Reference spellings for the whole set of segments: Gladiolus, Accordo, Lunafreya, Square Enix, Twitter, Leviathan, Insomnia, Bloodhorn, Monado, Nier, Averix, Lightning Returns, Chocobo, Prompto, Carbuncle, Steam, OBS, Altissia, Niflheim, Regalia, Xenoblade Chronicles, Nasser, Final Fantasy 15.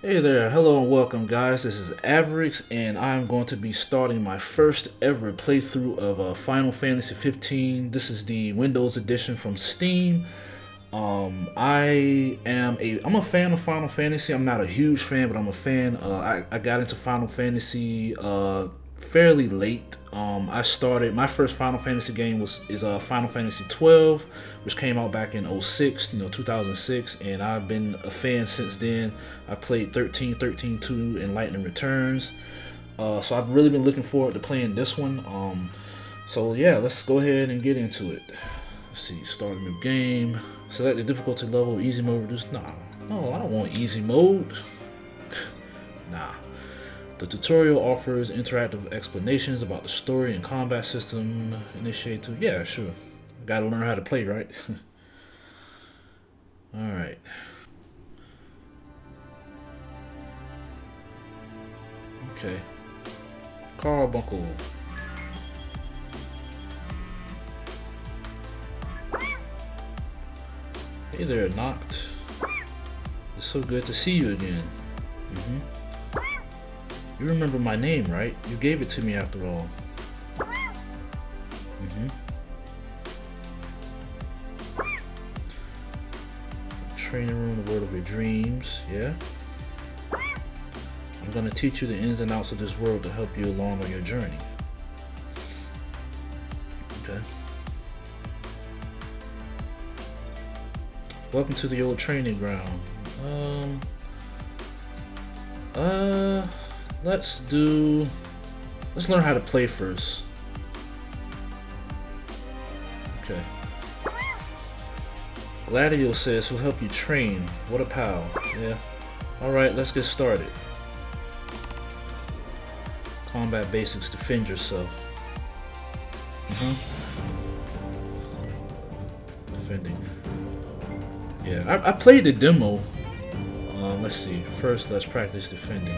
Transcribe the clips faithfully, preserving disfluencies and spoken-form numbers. Hey there, hello and welcome guys, this is Averix and I'm going to be starting my first ever playthrough of uh, Final Fantasy fifteen. This is the Windows edition from Steam. Um, I am a, I'm a fan of Final Fantasy. I'm not a huge fan, but I'm a fan. Uh, I, I got into Final Fantasy uh, fairly late. Um, I started, my first Final Fantasy game was is uh, Final Fantasy twelve, which came out back in oh six, you know, two thousand six, and I've been a fan since then. I played thirteen, thirteen two, and Lightning Returns, uh, so I've really been looking forward to playing this one. Um, so yeah, let's go ahead and get into it. Let's see, start a new game, select the difficulty level, easy mode, reduce, nah, no, I don't want easy mode, nah. The tutorial offers interactive explanations about the story and combat system. Initiate to, yeah, sure. Gotta learn how to play, right? Alright. Okay. Carbuncle. Hey there, Noct. It's so good to see you again. Mm-hmm. You remember my name, right? You gave it to me after all. Mm-hmm. Training room, the world of your dreams, yeah? I'm gonna teach you the ins and outs of this world to help you along on your journey. Okay. Welcome to the old training ground. Um, uh... Let's do, let's learn how to play first. Okay. Gladiolus says he'll help you train. What a pal. Yeah. Alright, let's get started. Combat basics, defend yourself. Mm-hmm. Defending. Yeah, I, I played the demo. Uh, let's see. First, let's practice defending.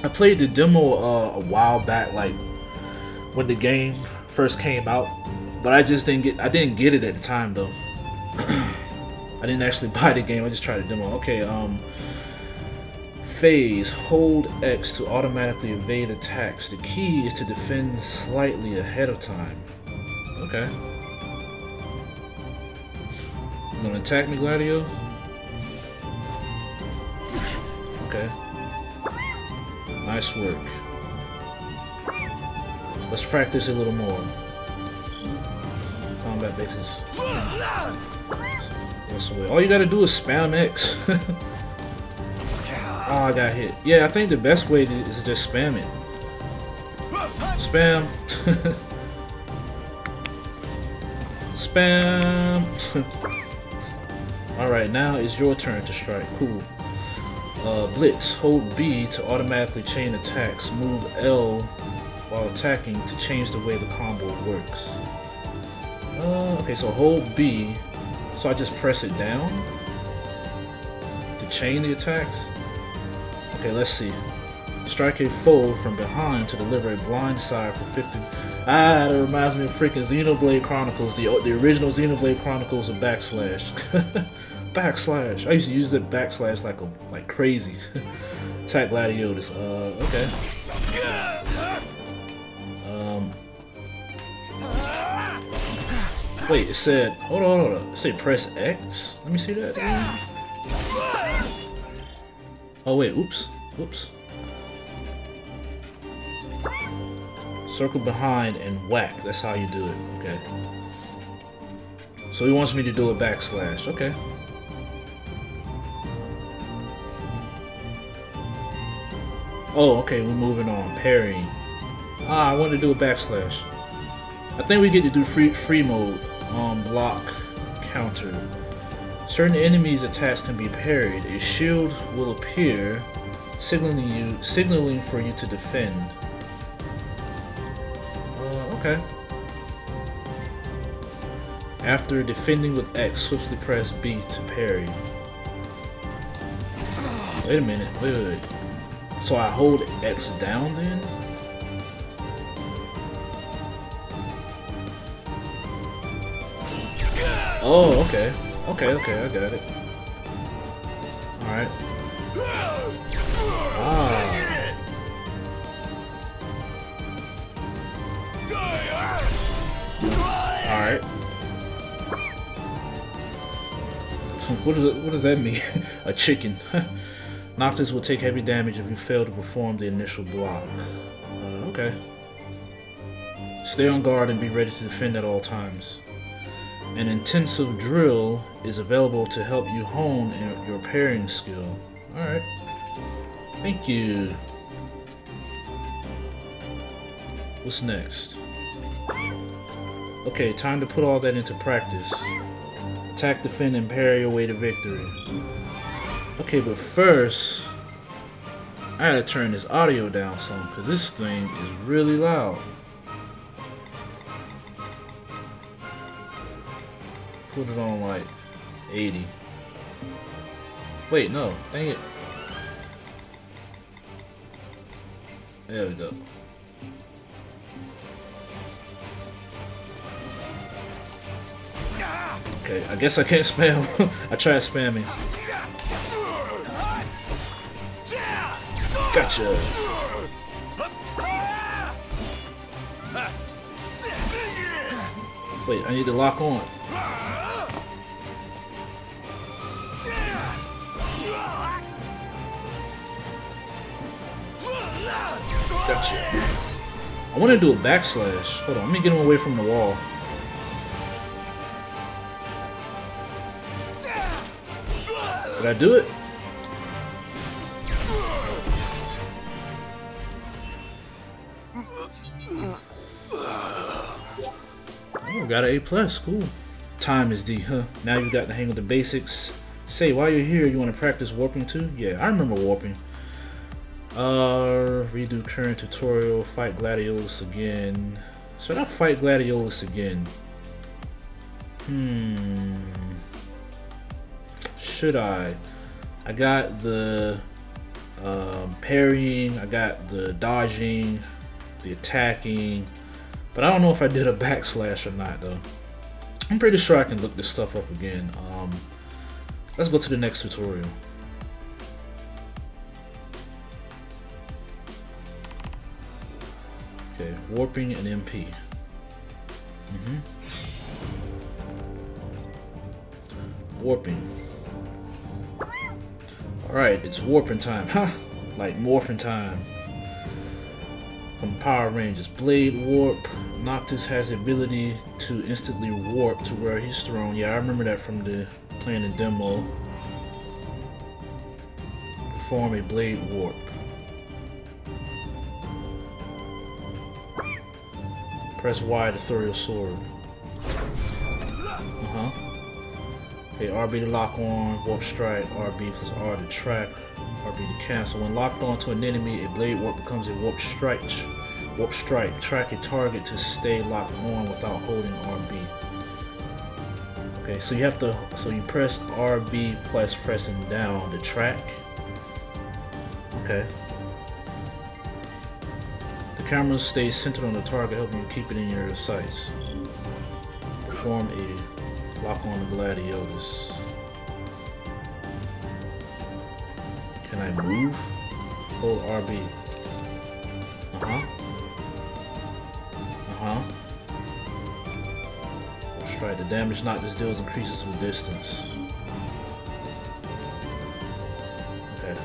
I played the demo uh, a while back, like when the game first came out, but I just didn't get I didn't get it at the time though. I didn't actually buy the game, I just tried the demo. Okay, um phase, hold X to automatically evade attacks. The key is to defend slightly ahead of time. Okay. You gonna attack me, Gladio? Okay. Nice work. Let's practice a little more. Combat bases. All you gotta do is spam X. Oh, I got hit. Yeah, I think the best way to, is to just spam it. Spam. Spam. Alright, now it's your turn to strike. Cool. Uh, blitz, hold B to automatically chain attacks, move L while attacking to change the way the combo works. Uh, okay, so hold B, so I just press it down to chain the attacks. Okay, let's see. Strike a foe from behind to deliver a blind side for fifty. Ah, that reminds me of freaking Xenoblade Chronicles, the, the original Xenoblade Chronicles of Backslash. Backslash. I used to use that backslash like a, like crazy. Attack Gladiolus. Uh, okay. Um. Wait, it said. Hold on, hold on. It said press X. Let me see that. Oh wait. Oops. Oops. Circle behind and whack. That's how you do it. Okay. So he wants me to do a backslash. Okay. Oh, okay, we're moving on. Parrying. Ah, I wanted to do a backslash. I think we get to do free free mode. Um, block, counter. Certain enemies' attacks can be parried. A shield will appear, signaling you, signaling for you to defend. Uh, okay. After defending with X, swiftly press B to parry. Wait a minute. Wait, wait, wait. So I hold X down then? Oh, okay. Okay, okay, I got it. Alright. Oh. Alright. What does, it, what does that mean? A chicken. Noctis will take heavy damage if you fail to perform the initial block. Uh, okay. Stay on guard and be ready to defend at all times. An intensive drill is available to help you hone your parrying skill. Alright. Thank you. What's next? Okay, time to put all that into practice. Attack, defend, and parry your way to victory. Okay, but first, I gotta turn this audio down some, because this thing is really loud. Put it on like eighty. Wait, no, dang it. There we go. Okay, I guess I can't spam. I tried spamming. Gotcha. Wait, I need to lock on. Gotcha. I want to do a backslash. Hold on, let me get him away from the wall. Did I do it? Oh, got an A plus. Cool. Time is D, huh? Now you got the hang of the basics. Say, while you're here, you want to practice warping too? Yeah, I remember warping. Uh, redo current tutorial. Fight Gladiolus again. Should I fight Gladiolus again? Hmm. Should I? I got the um, parrying. I got the dodging, the attacking. But I don't know if I did a backslash or not, though. I'm pretty sure I can look this stuff up again. Um, let's go to the next tutorial. Okay, warping and M P. Mm-hmm. Warping. Alright, it's warping time. Ha! Like morphin' time. From Power Rangers. Blade warp. Noctis has the ability to instantly warp to where he's thrown. Yeah, I remember that from the playing the demo. Perform a blade warp. Press Y to throw your sword. Uh-huh. Okay, R B to lock on, warp strike, R B plus R to track, R B to cancel. When locked onto an enemy, a blade warp becomes a warp strike. Warp strike, track a target to stay locked on without holding R B. Okay, so you have to, so you press R B plus pressing down to track. Okay. The camera stays centered on the target, helping you keep it in your sights. Perform a lock on the Gladiolus. Can I move? Hold R B. Uh-huh. Uh-huh. Let's try. The damage Noctis deals increases with distance. Okay.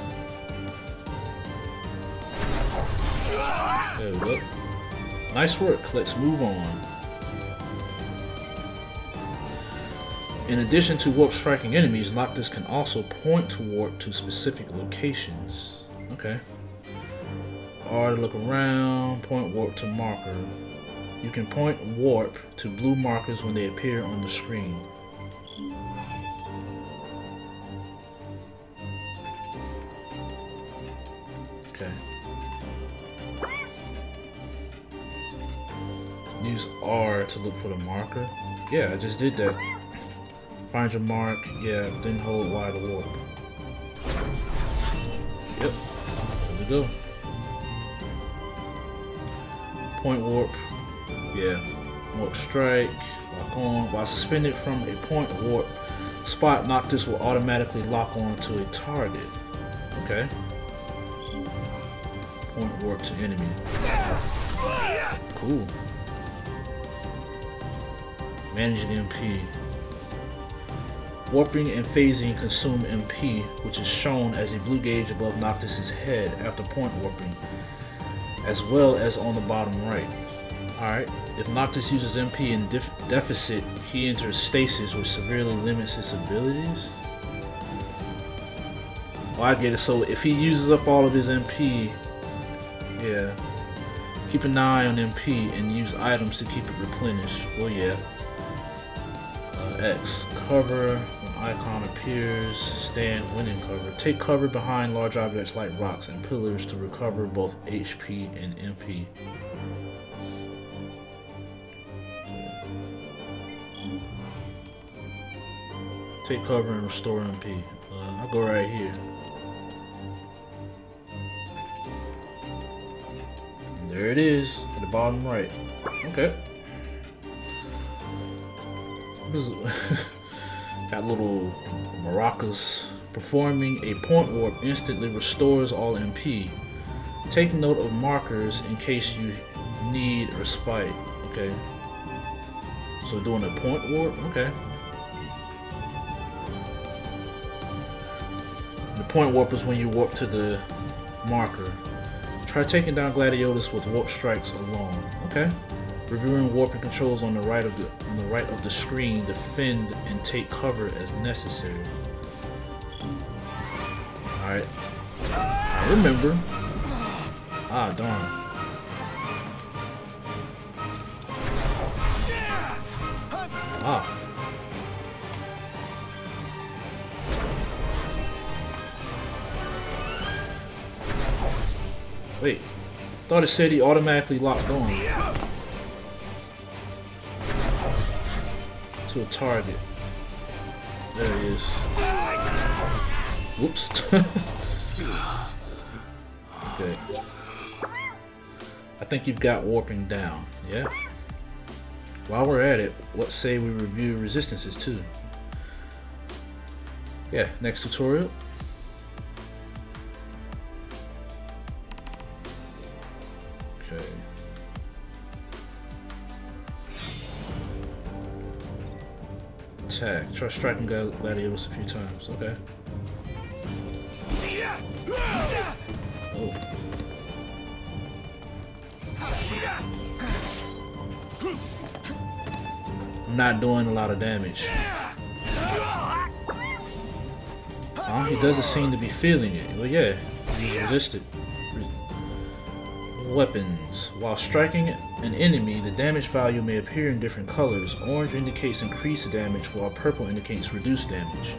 There we go. Nice work. Let's move on. In addition to warp striking enemies, Noctis can also point to warp to specific locations. Okay. R to look around, point warp to marker. You can point warp to blue markers when they appear on the screen. Okay. Use R to look for the marker. Yeah, I just did that. Find your mark, yeah, then hold Y to warp. Yep, there we go. Point warp, yeah. Warp strike, lock on. While suspended from a point warp spot, Noctis will automatically lock on to a target. Okay. Point war to enemy. Cool. Managing M P. Warping and phasing consume M P, which is shown as a blue gauge above Noctis' head after point warping, as well as on the bottom right. Alright, if Noctis uses M P in def deficit, he enters stasis, which severely limits his abilities. Oh, I get it. So if he uses up all of his M P, yeah, keep an eye on M P and use items to keep it replenished. Well, yeah. X. Cover. When icon appears, stand when in cover. Take cover behind large objects like rocks and pillars to recover both H P and M P. Take cover and restore M P. Uh, I'll go right here. And there it is, at the bottom right. Okay. Got little maracas. Performing a point warp instantly restores all M P. Take note of markers in case you need respite. Okay. So doing a point warp? Okay. The point warp is when you warp to the marker. Try taking down Gladiolus with warp strikes alone. Okay. Reviewing warping controls on the right of the on the right of the screen, defend and take cover as necessary. Alright. I remember. Ah darn. Ah. Wait. Thought it said he automatically locked on. To a target. There he is. Whoops. Okay. I think you've got warping down. Yeah. While we're at it, let's say we review resistances too. Yeah, next tutorial. Okay. Attack. Try striking Gladiolus a few times. Okay. Oh. I'm not doing a lot of damage. Huh? He doesn't seem to be feeling it. Well, yeah. He's resisted. Weapons. While striking an enemy, the damage value may appear in different colors. Orange indicates increased damage, while purple indicates reduced damage.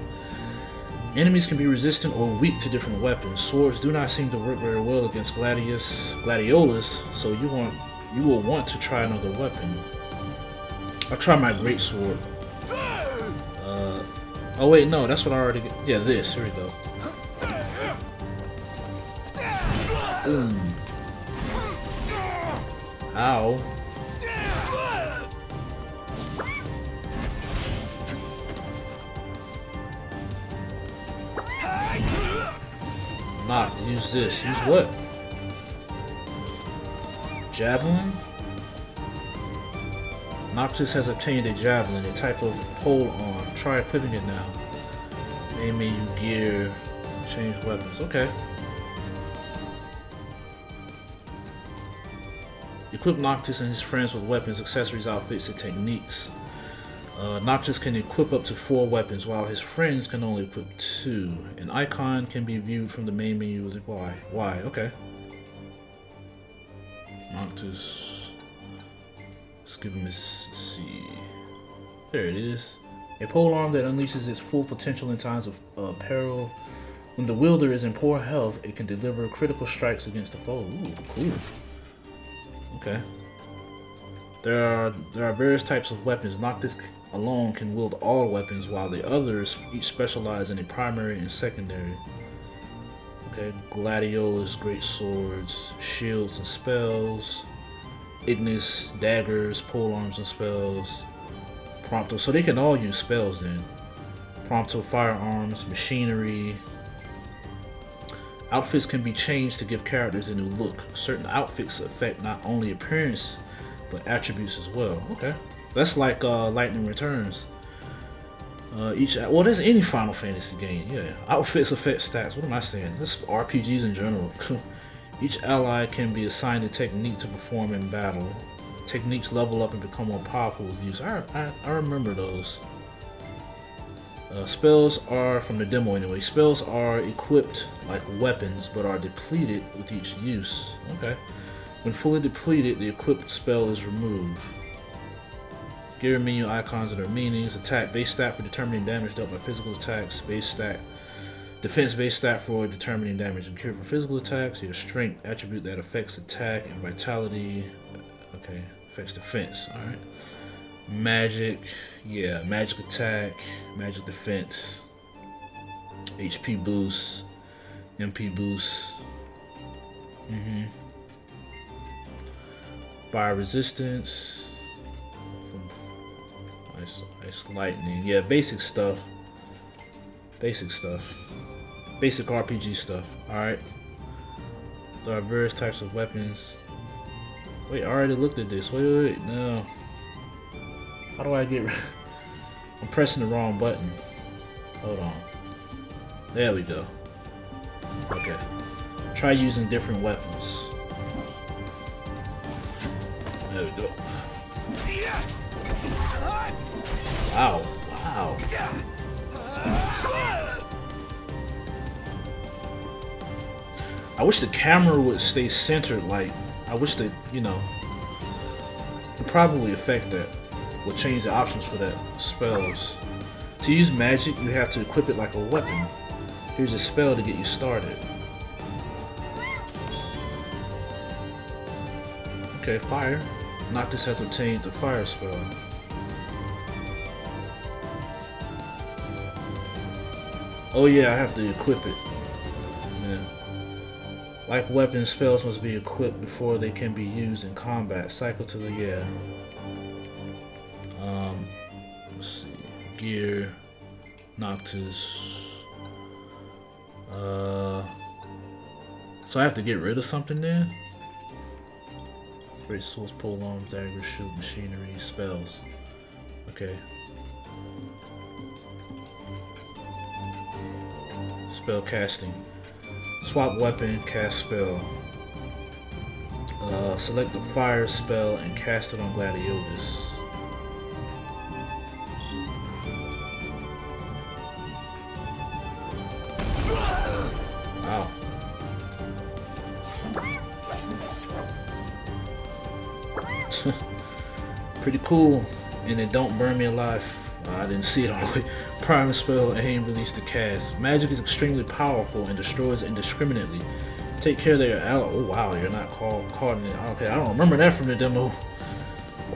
Enemies can be resistant or weak to different weapons. Swords do not seem to work very well against Gladius, Gladiolus, so you want you will want to try another weapon. I'll try my greatsword. Uh, oh wait, no, that's what I already. Yeah, this. Here we go. Mm. Ow. Not use this. Use what? Javelin? Noctis has obtained a javelin, a type of pole arm. Try equipping it now. Name me you gear. Change weapons. Okay. Equip Noctis and his friends with weapons, accessories, outfits, and techniques. Uh, Noctis can equip up to four weapons, while his friends can only equip two. An icon can be viewed from the main menu with Y. Y, okay. Noctis. Let's give him his C. There it is. A polearm that unleashes its full potential in times of uh, peril. When the wielder is in poor health, it can deliver critical strikes against the foe. Ooh, cool. Okay. There are there are various types of weapons. Noctis alone can wield all weapons, while the others each specialize in a primary and secondary. Okay, Gladiolus, great swords, shields and spells. Ignis, daggers, polearms and spells. Prompto, so they can all use spells then. Prompto, firearms, machinery. Outfits can be changed to give characters a new look. Certain outfits affect not only appearance, but attributes as well. Okay. That's like uh, Lightning Returns. Uh, each well, there's any Final Fantasy game, yeah. Outfits affect stats. What am I saying? This R P Gs in general. Each ally can be assigned a technique to perform in battle. Techniques level up and become more powerful with use. I I, I remember those. Uh, spells are from the demo anyway. Spells are equipped like weapons, but are depleted with each use. Okay. When fully depleted, the equipped spell is removed. Gear menu icons and their meanings. Attack base stat for determining damage dealt by physical attacks. Base stat. Defense base stat for determining damage and cure for physical attacks. Your strength attribute that affects attack and vitality. Okay, affects defense. All right. Magic. Yeah, magic attack, magic defense, H P boost, M P boost. Mm-hmm. Fire resistance. Ice, ice lightning, yeah, basic stuff, basic stuff, basic R P G stuff, alright. There are various types of weapons. Wait, I already looked at this, wait, wait, wait, no. How do I get rid I'm pressing the wrong button. Hold on. There we go. Okay. Try using different weapons. There we go. Wow, wow. I wish the camera would stay centered, like, I wish that, you know, it'd probably affect that. We'll change the options for that. Spells. To use magic, you have to equip it like a weapon. Here's a spell to get you started. Okay, fire. Noctis has obtained the fire spell. Oh yeah, I have to equip it. Yeah. Like weapon spells must be equipped before they can be used in combat. Cycle to the yeah. Um, let's see. Gear, Noctis. Uh, so I have to get rid of something then? Great swords, polearms, dagger, shoot, machinery, spells. Okay. Spell casting. Swap weapon, cast spell. Uh, select the fire spell and cast it on Gladiolus. Wow. Pretty cool, and it don't burn me alive. I didn't see it all the way. Prime spell, aim, release to cast. Magic is extremely powerful and destroys indiscriminately. Take care that your ally. Oh wow, you're not called caught in it. Okay, I don't remember that from the demo.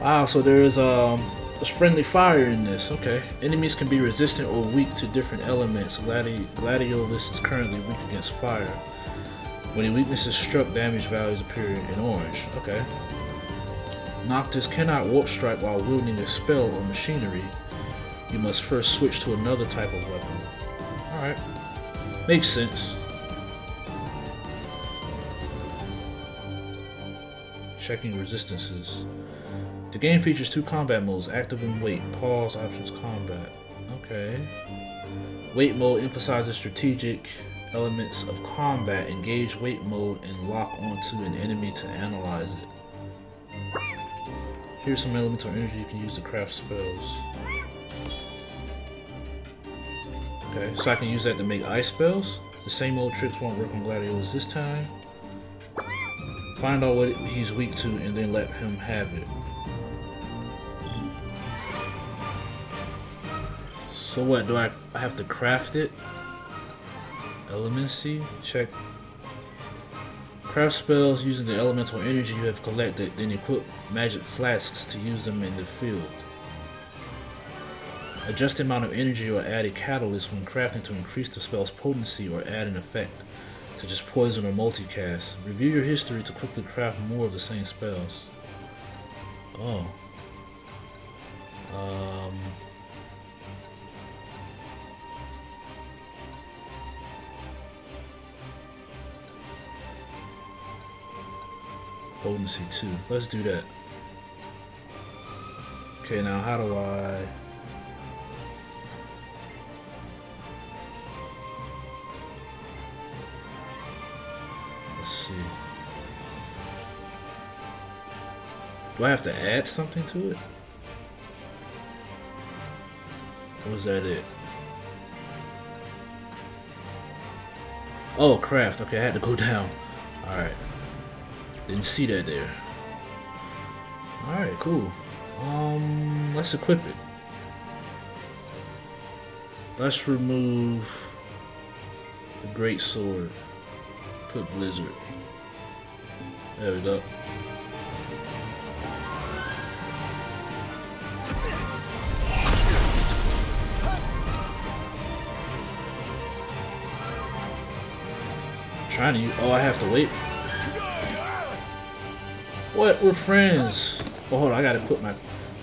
Wow, so there's um there's friendly fire in this. Okay, enemies can be resistant or weak to different elements. Gladi Gladiolus is currently weak against fire. When a weakness is struck, damage values appear in orange. Okay. Noctis cannot warp strike while wielding a spell or machinery. You must first switch to another type of weapon. Alright. Makes sense. Checking resistances. The game features two combat modes, active and wait. Pause, options, combat. Okay. Wait mode emphasizes strategic elements of combat. Engage wait mode and lock onto an enemy to analyze it. Here's some elemental energy you can use to craft spells. Okay, so I can use that to make ice spells. The same old tricks won't work on Gladiolus this time. Find out what he's weak to and then let him have it. So what, do I have to craft it? Elemency, check. Craft spells using the elemental energy you have collected, then equip magic flasks to use them in the field. Adjust the amount of energy or add a catalyst when crafting to increase the spell's potency or add an effect, such as poison or multicast. Review your history to quickly craft more of the same spells. Oh. Um. Potency too. Let's do that. Okay, now how do I... Let's see. Do I have to add something to it? Or is that it? Oh, craft. Okay, I had to go down. Alright. Didn't see that there. Alright, cool. Um, let's equip it. Let's remove the great sword. Put Blizzard. There we go. I'm trying to use, oh, I have to wait. What? We're friends. Oh, hold on, I gotta quit my...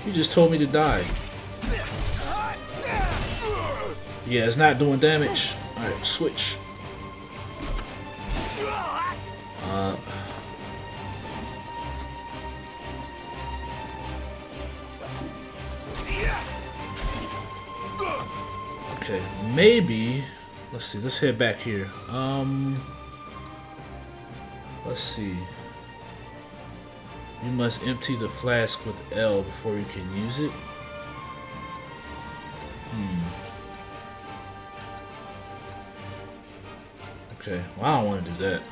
You just told me to die. Yeah, it's not doing damage. Alright, switch. Uh... Okay, maybe... Let's see, let's head back here. Um... Let's see... You must empty the flask with L before you can use it. Hmm. Okay, well, I don't want to do that.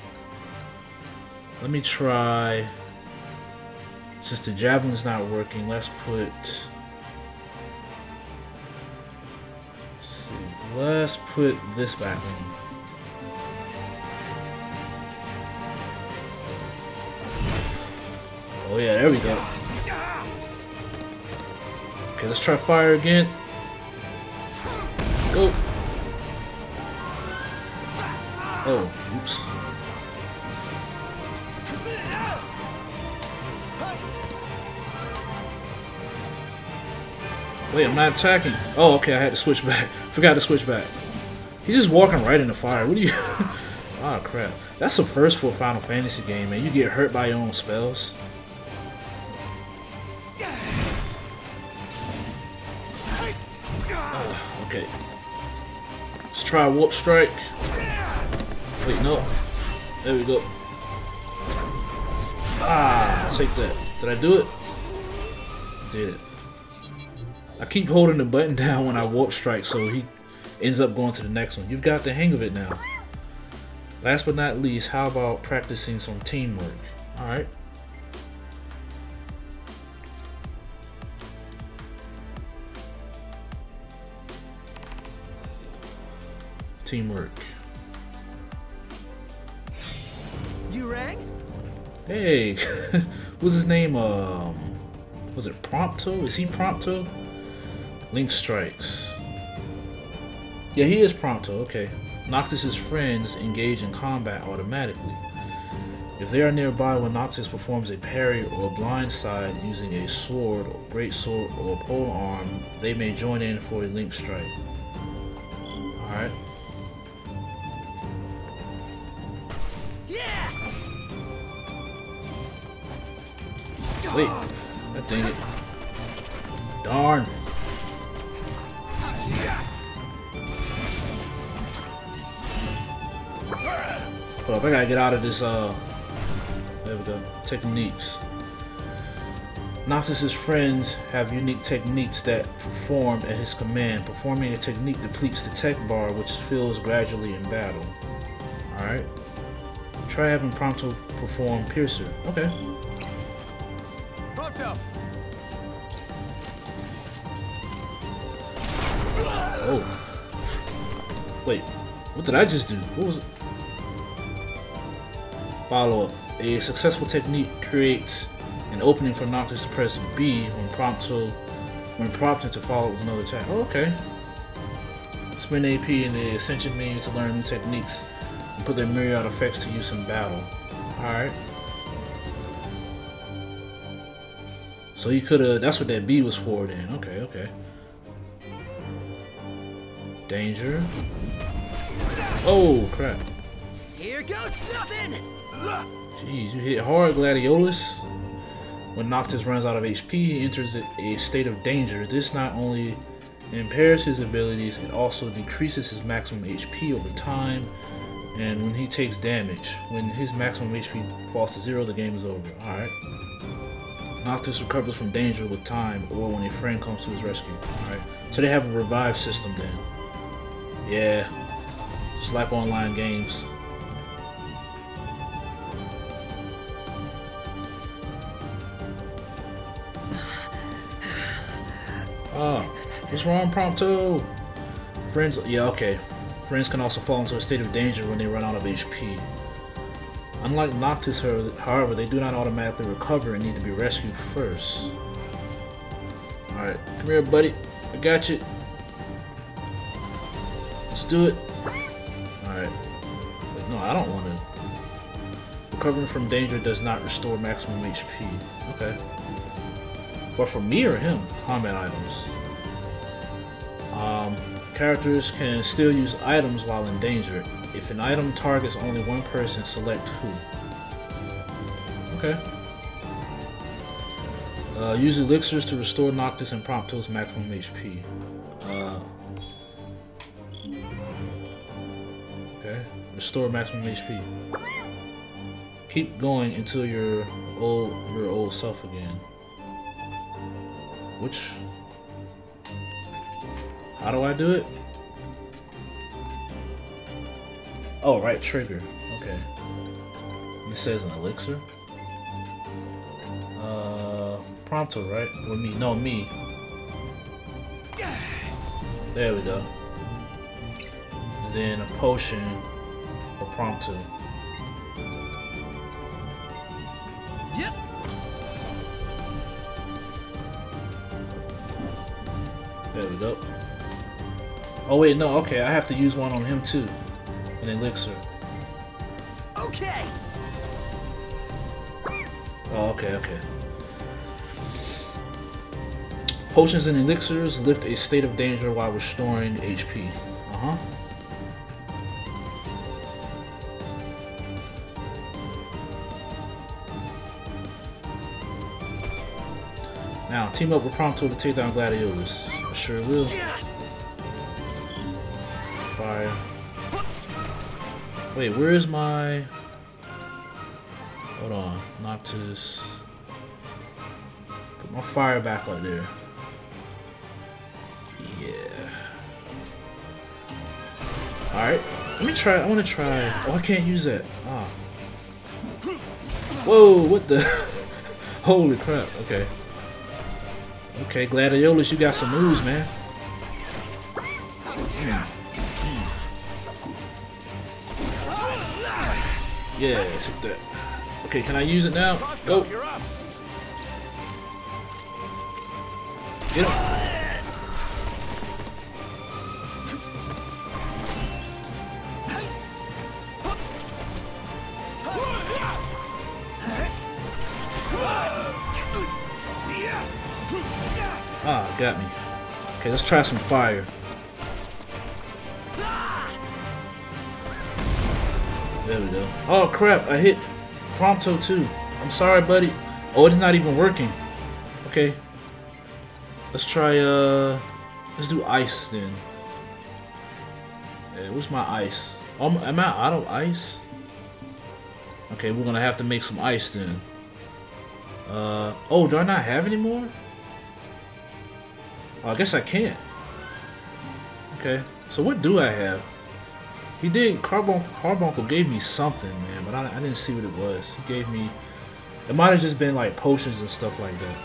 Let me try... Since the javelin's not working, let's put... Let's see. Let's put this back in. Oh yeah, there we go. Okay, let's try fire again. Go. Oh, oops. Wait, I'm not attacking. Oh, okay, I had to switch back. Forgot to switch back. He's just walking right in the fire. What do you... Ah, crap. That's the first for a Final Fantasy game, man. You get hurt by your own spells. Okay. Let's try warp strike. Wait, no. There we go. Ah, take that. Did I do it? Did it. I keep holding the button down when I warp strike, so he ends up going to the next one. You've got the hang of it now. Last but not least, how about practicing some teamwork? Alright. Teamwork. You rang? Hey, what's his name? Um, was it Prompto? Is he Prompto? Link strikes. Yeah, he is Prompto. Okay. Noctis's friends engage in combat automatically. If they are nearby when Noctis performs a parry or a blind side using a sword, or great sword, or a pole arm, they may join in for a link strike. All right. Wait, that dang it. Darn. Hold up, I gotta get out of this, uh... There we go. Techniques. Noctis's friends have unique techniques that perform at his command. Performing a technique depletes the tech bar, which fills gradually in battle. Alright. Try having Prompto perform Piercer. Okay. Oh. Wait. What did I just do? What was it? Follow-up. A successful technique creates an opening for Noctis to press B when prompted when prompted to follow with another attack. Oh, okay. Spend A P in the Ascension menu to learn new techniques and put their myriad effects to use in battle. Alright. So you could've... That's what that B was for then. Okay, okay. Danger. Oh, crap. Here goes nothing! Jeez, you hit hard, Gladiolus. When Noctis runs out of H P, he enters a state of danger. This not only impairs his abilities, it also decreases his maximum H P over time. And when he takes damage, when his maximum H P falls to zero, the game is over. Alright. Noctis recovers from danger with time or when a friend comes to his rescue. Alright. So they have a revive system then. Yeah. Just like online games. Oh, what's wrong, Prompto? Friends, yeah, okay. Friends can also fall into a state of danger when they run out of H P. Unlike Noctis, however, they do not automatically recover and need to be rescued first. Alright, come here, buddy. I got you. Let's do it. Alright. No, I don't want to. Recovering from danger does not restore maximum H P. Okay. But for me or him, combat items. Um, characters can still use items while in danger. If an item targets only one person, select who. Okay. Uh, use elixirs to restore Noctis and Prompto's maximum H P. Uh, okay. Restore maximum H P. Keep going until you're old, your old self again. Which, how do I do it? Oh, right trigger. Okay. It says an elixir. Uh, Prompto, right? Or me? No, me. There we go. And then a potion for Prompto. Yep. There we go. Oh wait, no, okay, I have to use one on him too. An elixir. Okay. Oh, okay, okay. Potions and elixirs lift a state of danger while restoring H P. Uh-huh. Now, team up with Prompto to take down Gladiolus. I sure will. Fire. Wait, where is my... Hold on. Noctis. Put my fire back up there. Yeah. Alright. Let me try. I want to try. Oh, I can't use that. Ah. Whoa, what the... Holy crap. Okay. Okay, Gladiolus, you got some moves, man. Yeah, yeah, took that. Okay, can I use it now? Go. Get him. Ah, got me. Okay, let's try some fire. There we go. Oh crap, I hit Prompto too. I'm sorry, buddy. Oh, it's not even working. Okay. Let's try, uh... let's do ice then. Hey, where's my ice? Um, am I out of ice? Okay, we're gonna have to make some ice then. Uh, oh, do I not have any more? Oh, I guess I can't. Okay, so what do I have? He did. Carbuncle, Carbuncle gave me something, man, but I, I didn't see what it was. He gave me. It might have just been like potions and stuff like that.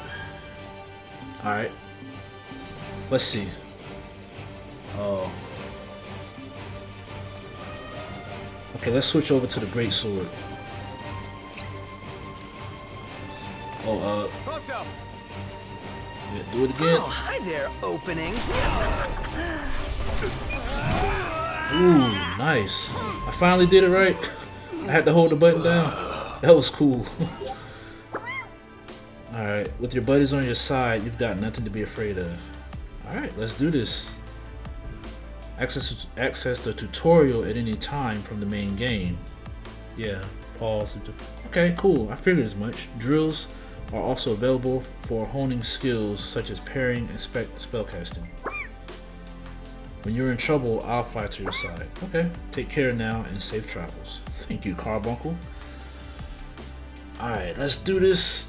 All right. Let's see. Oh. Okay, let's switch over to the great sword. Oh, uh. Yeah, do it again. Oh, hi there, opening. Ooh, nice. I finally did it right. I had to hold the button down. That was cool. Alright, with your buddies on your side, you've got nothing to be afraid of. Alright, let's do this. Access, access the tutorial at any time from the main game. yeah, pause. Okay, cool, I figured as much. Drills are also available for honing skills such as parrying and spe spellcasting. When you're in trouble, I'll fight to your side. Okay, take care now and safe travels. Thank you, Carbuncle. Alright, let's do this.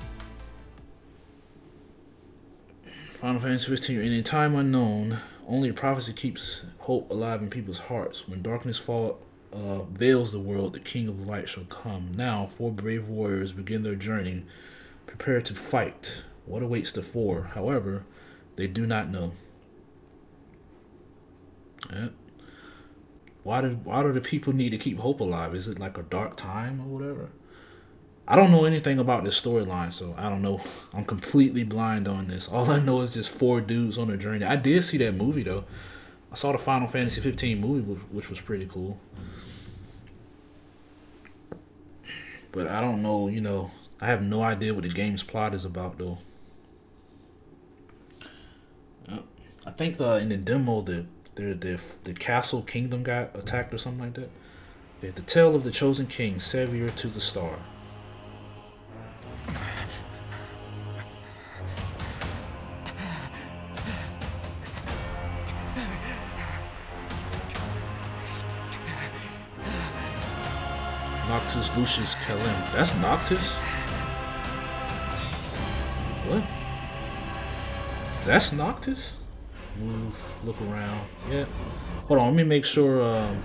Final Fantasy fifteen, in a time unknown, only prophecy keeps hope alive in people's hearts. When darkness fall, uh, veils the world, the King of Light shall come. Now, four brave warriors begin their journey. Prepare to fight. What awaits the four? However, they do not know. Yeah. Why do why do the people need to keep hope alive? Is it like a dark time or whatever? I don't know anything about this storyline, so I don't know. I'm completely blind on this. All I know is just four dudes on a journey. I did see that movie though. I saw the Final Fantasy fifteen movie, which was pretty cool. But I don't know, you know, I have no idea what the game's plot is about though. I think the, in the demo the The, the, the castle kingdom got attacked or something like that. Yeah, the tale of the chosen king, savior to the star. Noctis Lucis Caelum. That's Noctis? What? That's Noctis? Move, look around. Yeah. Hold on, let me make sure. Um,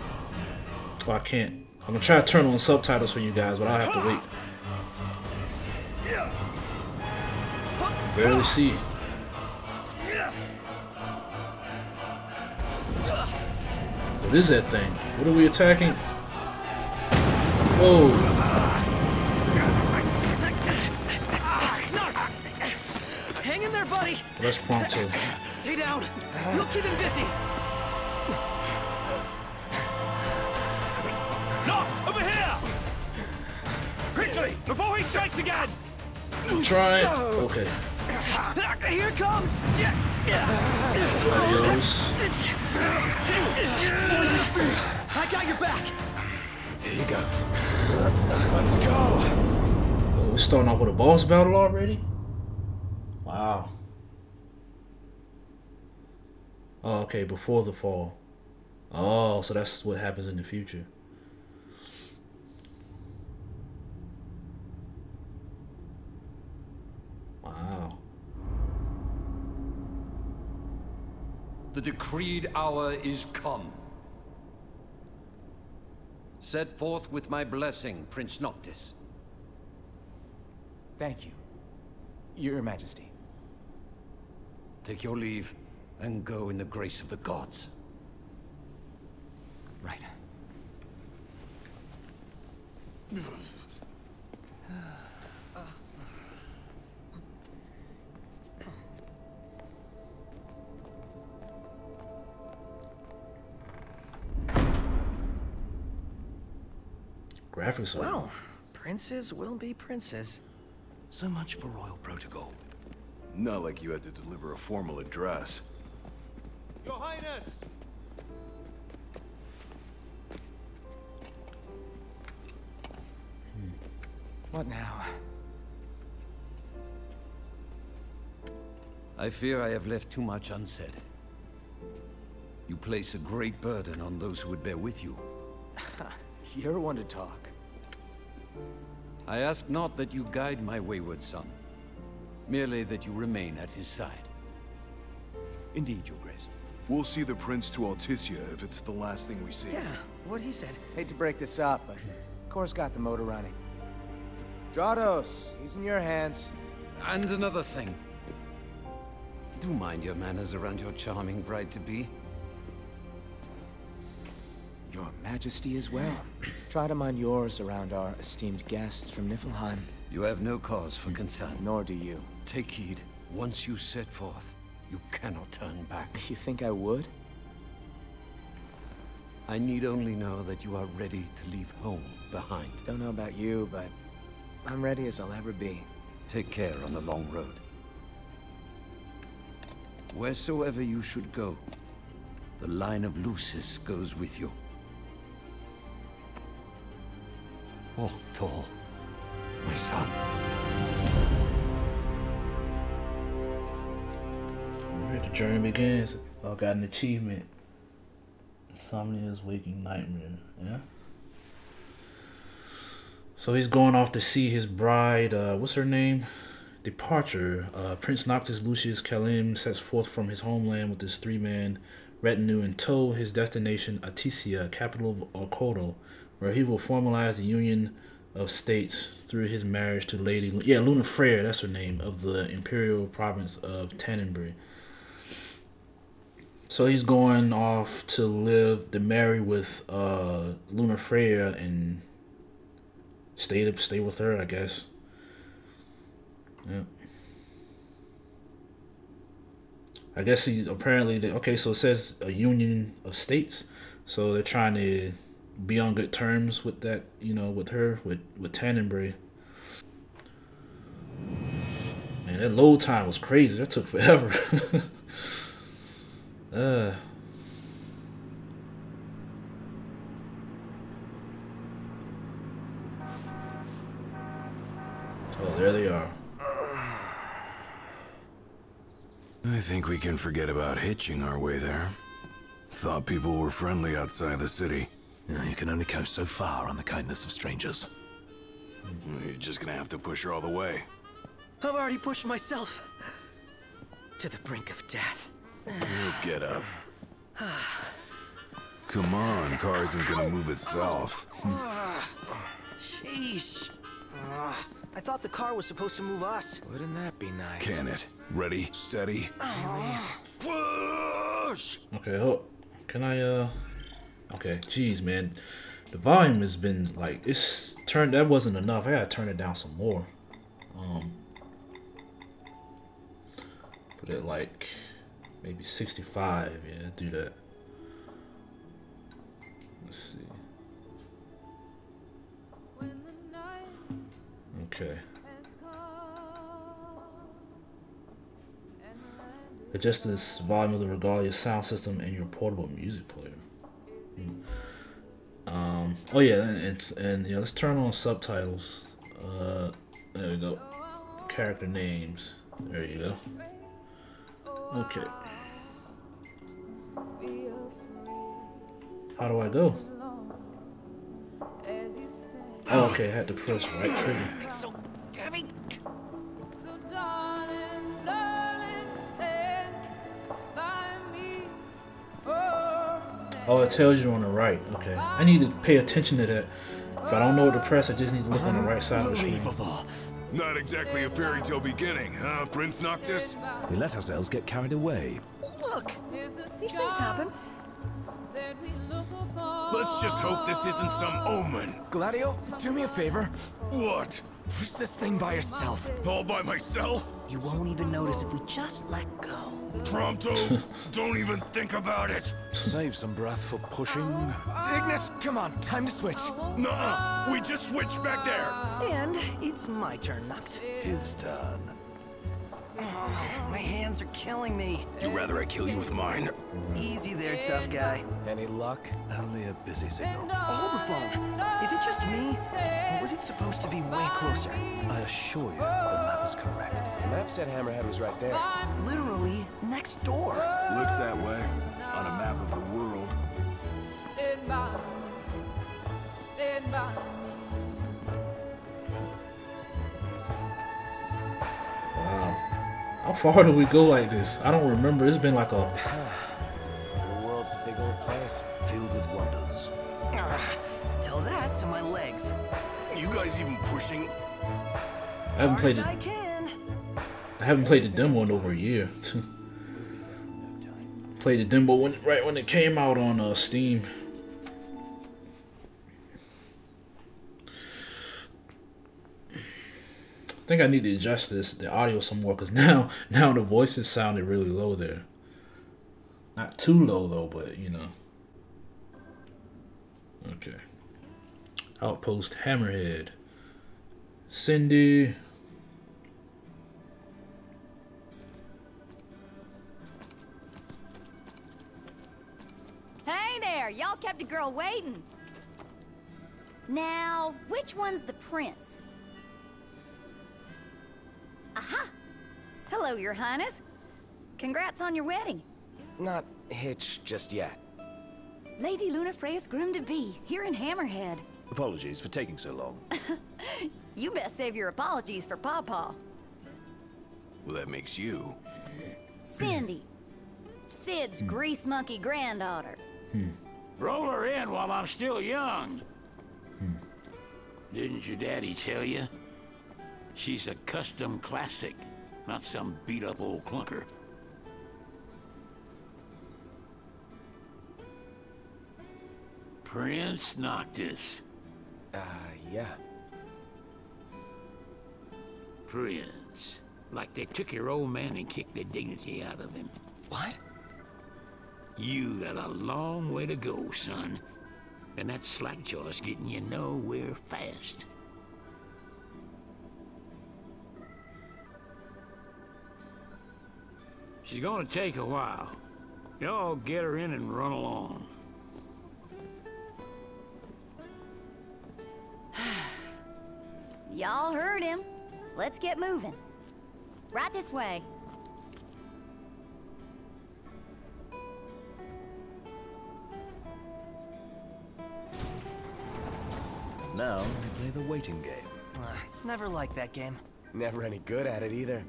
oh, I can't. I'm gonna try to turn on subtitles for you guys, but I'll have to wait. I barely see. What is that thing? What are we attacking? Whoa. That's Prompto. Stay down. We'll keep him busy. Knock! Over here! Quickly! Before he strikes again! I'm trying. Okay. Here comes! Adios. I got your back! Here you go. Let's go! Oh, we're starting off with a boss battle already? Wow. Oh, okay, before the fall. Oh, so that's what happens in the future. Wow. The decreed hour is come. Set forth with my blessing, Prince Noctis. Thank you, Your Majesty. Take your leave. And go in the grace of the gods. Right. Graphics. Well, princes will be princes. So much for royal protocol. Not like you had to deliver a formal address. Your Highness! Hmm. What now? I fear I have left too much unsaid. You place a great burden on those who would bear with you. You're one to talk. I ask not that you guide my wayward son, merely that you remain at his side. Indeed, Your Grace. We'll see the prince to Altissia if it's the last thing we see. Yeah, what he said. Hate to break this up, but Kor's got the motor running. Drados, he's in your hands. And another thing. Do mind your manners around your charming bride-to-be. Your Majesty as well. Try to mind yours around our esteemed guests from Niflheim. You have no cause for concern. Nor do you. Take heed. Once you set forth, you cannot turn back. You think I would? I need only know that you are ready to leave home behind. Don't know about you, but I'm ready as I'll ever be. Take care on the long road. Wheresoever you should go, the line of Lucis goes with you. walk tall, my son. Alright, the journey begins. I got an achievement. Insomnia's waking nightmare. Yeah. So he's going off to see his bride. Uh, what's her name? Departure. Uh, Prince Noctis Lucius Caelum sets forth from his homeland with his three-man retinue in tow. His destination, Altissia, capital of Accordo, where he will formalize the union of states through his marriage to Lady yeah Lunafreya. That's her name, of the imperial province of Tannenbury. So he's going off to live to marry with uh, Lunafreya and stay to stay with her, I guess. Yeah. I guess he's apparently they, okay. So it says a union of states, so they're trying to be on good terms with that, you know, with her, with with Tannenbury. Man, that load time was crazy. That took forever. uh. Oh, there they are. I think we can forget about hitching our way there. Thought people were friendly outside the city. You can only go so far on the kindness of strangers. You're just gonna have to push her all the way. I've already pushed myself to the brink of death. Get up. Come on, car isn't gonna move itself. Jeez. Uh, I thought the car was supposed to move us. Wouldn't that be nice? Can it? Ready, steady. Uh, push! Okay, oh, can I, uh... Okay, jeez, man. The volume has been, like, it's turned... That wasn't enough. I gotta turn it down some more. Um... Put it, like, maybe sixty-five. Yeah, do that. Let's see. Okay. Adjust this volume of the Regalia sound system in your portable music player. Mm. Um. Oh yeah, and and yeah. Let's turn on subtitles. Uh. There we go. Character names. There you go. Okay. How do I go? Oh, okay, I had to press right trigger. So heavy. So darling, darling, stand by me. Oh, stand. Oh, it tells you on the right. Okay, I need to pay attention to that. If I don't know what to press, I just need to look on the right side of the screen. Not exactly a fairy tale beginning, huh, Prince Noctis? We let ourselves get carried away. Look, these things happen. Let's just hope this isn't some omen. Gladio, do me a favor. What? Push this thing by yourself. All by myself? You won't even notice if we just let go. Prompto, don't even think about it. Save some breath for pushing. Ignis, come on, time to switch. Nuh-uh, we just switched back there. And it's my turn, Nuct. His turn. Oh, my hands are killing me. You'd rather I kill you with mine? Easy there, tough guy. Any luck? Only a busy signal. Hold the phone. Is it just me? Or was it supposed to be way closer? I assure you, the map is correct. The map said Hammerhead was right there. Literally next door. Looks that way. On a map of the world. Stand by me. Stand by me. How far do we go like this? I don't remember. It's been like a... The world's a big old place filled with wonders. Uh, tell that to my legs. Are you guys even pushing? I haven't played it. I can. I haven't played the demo in over a year. Played the demo when, right when it came out on uh, Steam. I think I need to adjust this, the audio some more, because now, now the voices sounded really low there. Not too low though, but you know. Okay. Outpost Hammerhead. Cindy. Hey there, y'all kept a girl waiting. Now, which one's the prince? Aha! Hello, Your Highness. Congrats on your wedding. Not hitched just yet. Lady Lunafreya's groom-to-be, here in Hammerhead. Apologies for taking so long. You best save your apologies for Pawpaw. Well, that makes you... Cindy. Sid's hmm. grease monkey granddaughter. Hmm. Roll her in while I'm still young. Hmm. Didn't your daddy tell you? She's a custom classic, not some beat-up old clunker. Prince Noctis. Uh, yeah. Prince. Like they took your old man and kicked the dignity out of him. What? You got a long way to go, son. And that slackjaw's getting you nowhere fast. She's gonna take a while. Y'all get her in and run along. Y'all heard him. Let's get moving. Right this way. Now we play the waiting game. Uh, never liked that game. Never any good at it either.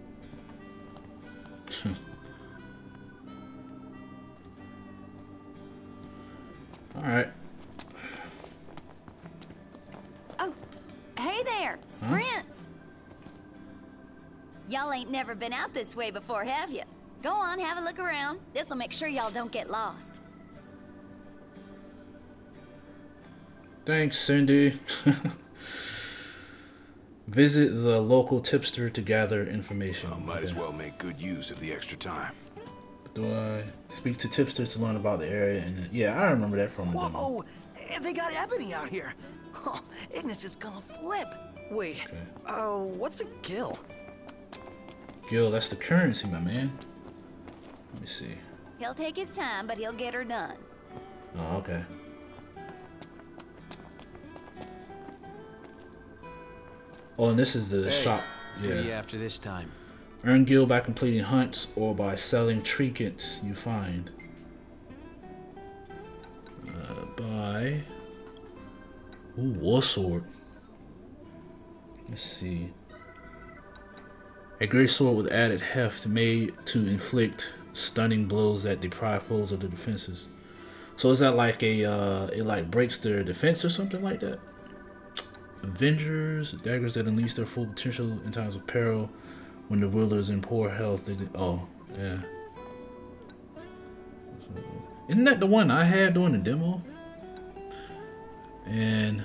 All right. Oh, hey there, huh? Prince. Y'all ain't never been out this way before, have you? Go on, have a look around. This'll make sure y'all don't get lost. Thanks, Cindy. Visit the local tipster to gather information. Well, might okay. as well make good use of the extra time. Do I speak to tipsters to learn about the area? And yeah, I remember that from the demo. Whoa! They got Ebony out here. Oh, Ignis is gonna flip. Wait. Okay. Uh, what's a gil? Gil, that's the currency, my man. Let me see. He'll take his time, but he'll get her done. Oh, okay. Oh, and this is the hey, shop. Yeah. After this time. Earn gil by completing hunts or by selling trinkets you find. Uh, buy. Ooh, war sword. Let's see. A great sword with added heft, made to inflict stunning blows that deprive foes of the defenses. So is that like a? Uh, it like breaks their defense or something like that. Avengers, daggers that unleash their full potential in times of peril. When the wielder is in poor health, they did, oh, yeah. Isn't that the one I had during the demo? And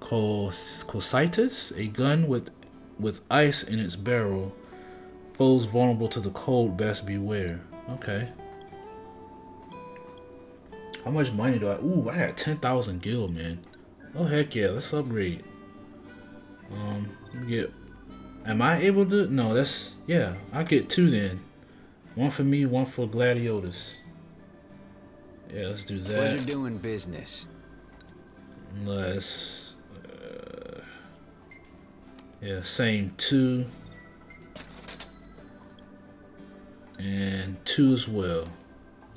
Cositus, a gun with with ice in its barrel. Foes vulnerable to the cold best beware. Okay. How much money do I, ooh, I had ten thousand gil, man. Oh, heck yeah, let's upgrade. Um, let me get... Am I able to? No, that's... Yeah, I'll get two then. One for me, one for Gladiolus. Yeah, let's do that. Pleasure doing business. Let's... Uh, yeah, same two. And two as well.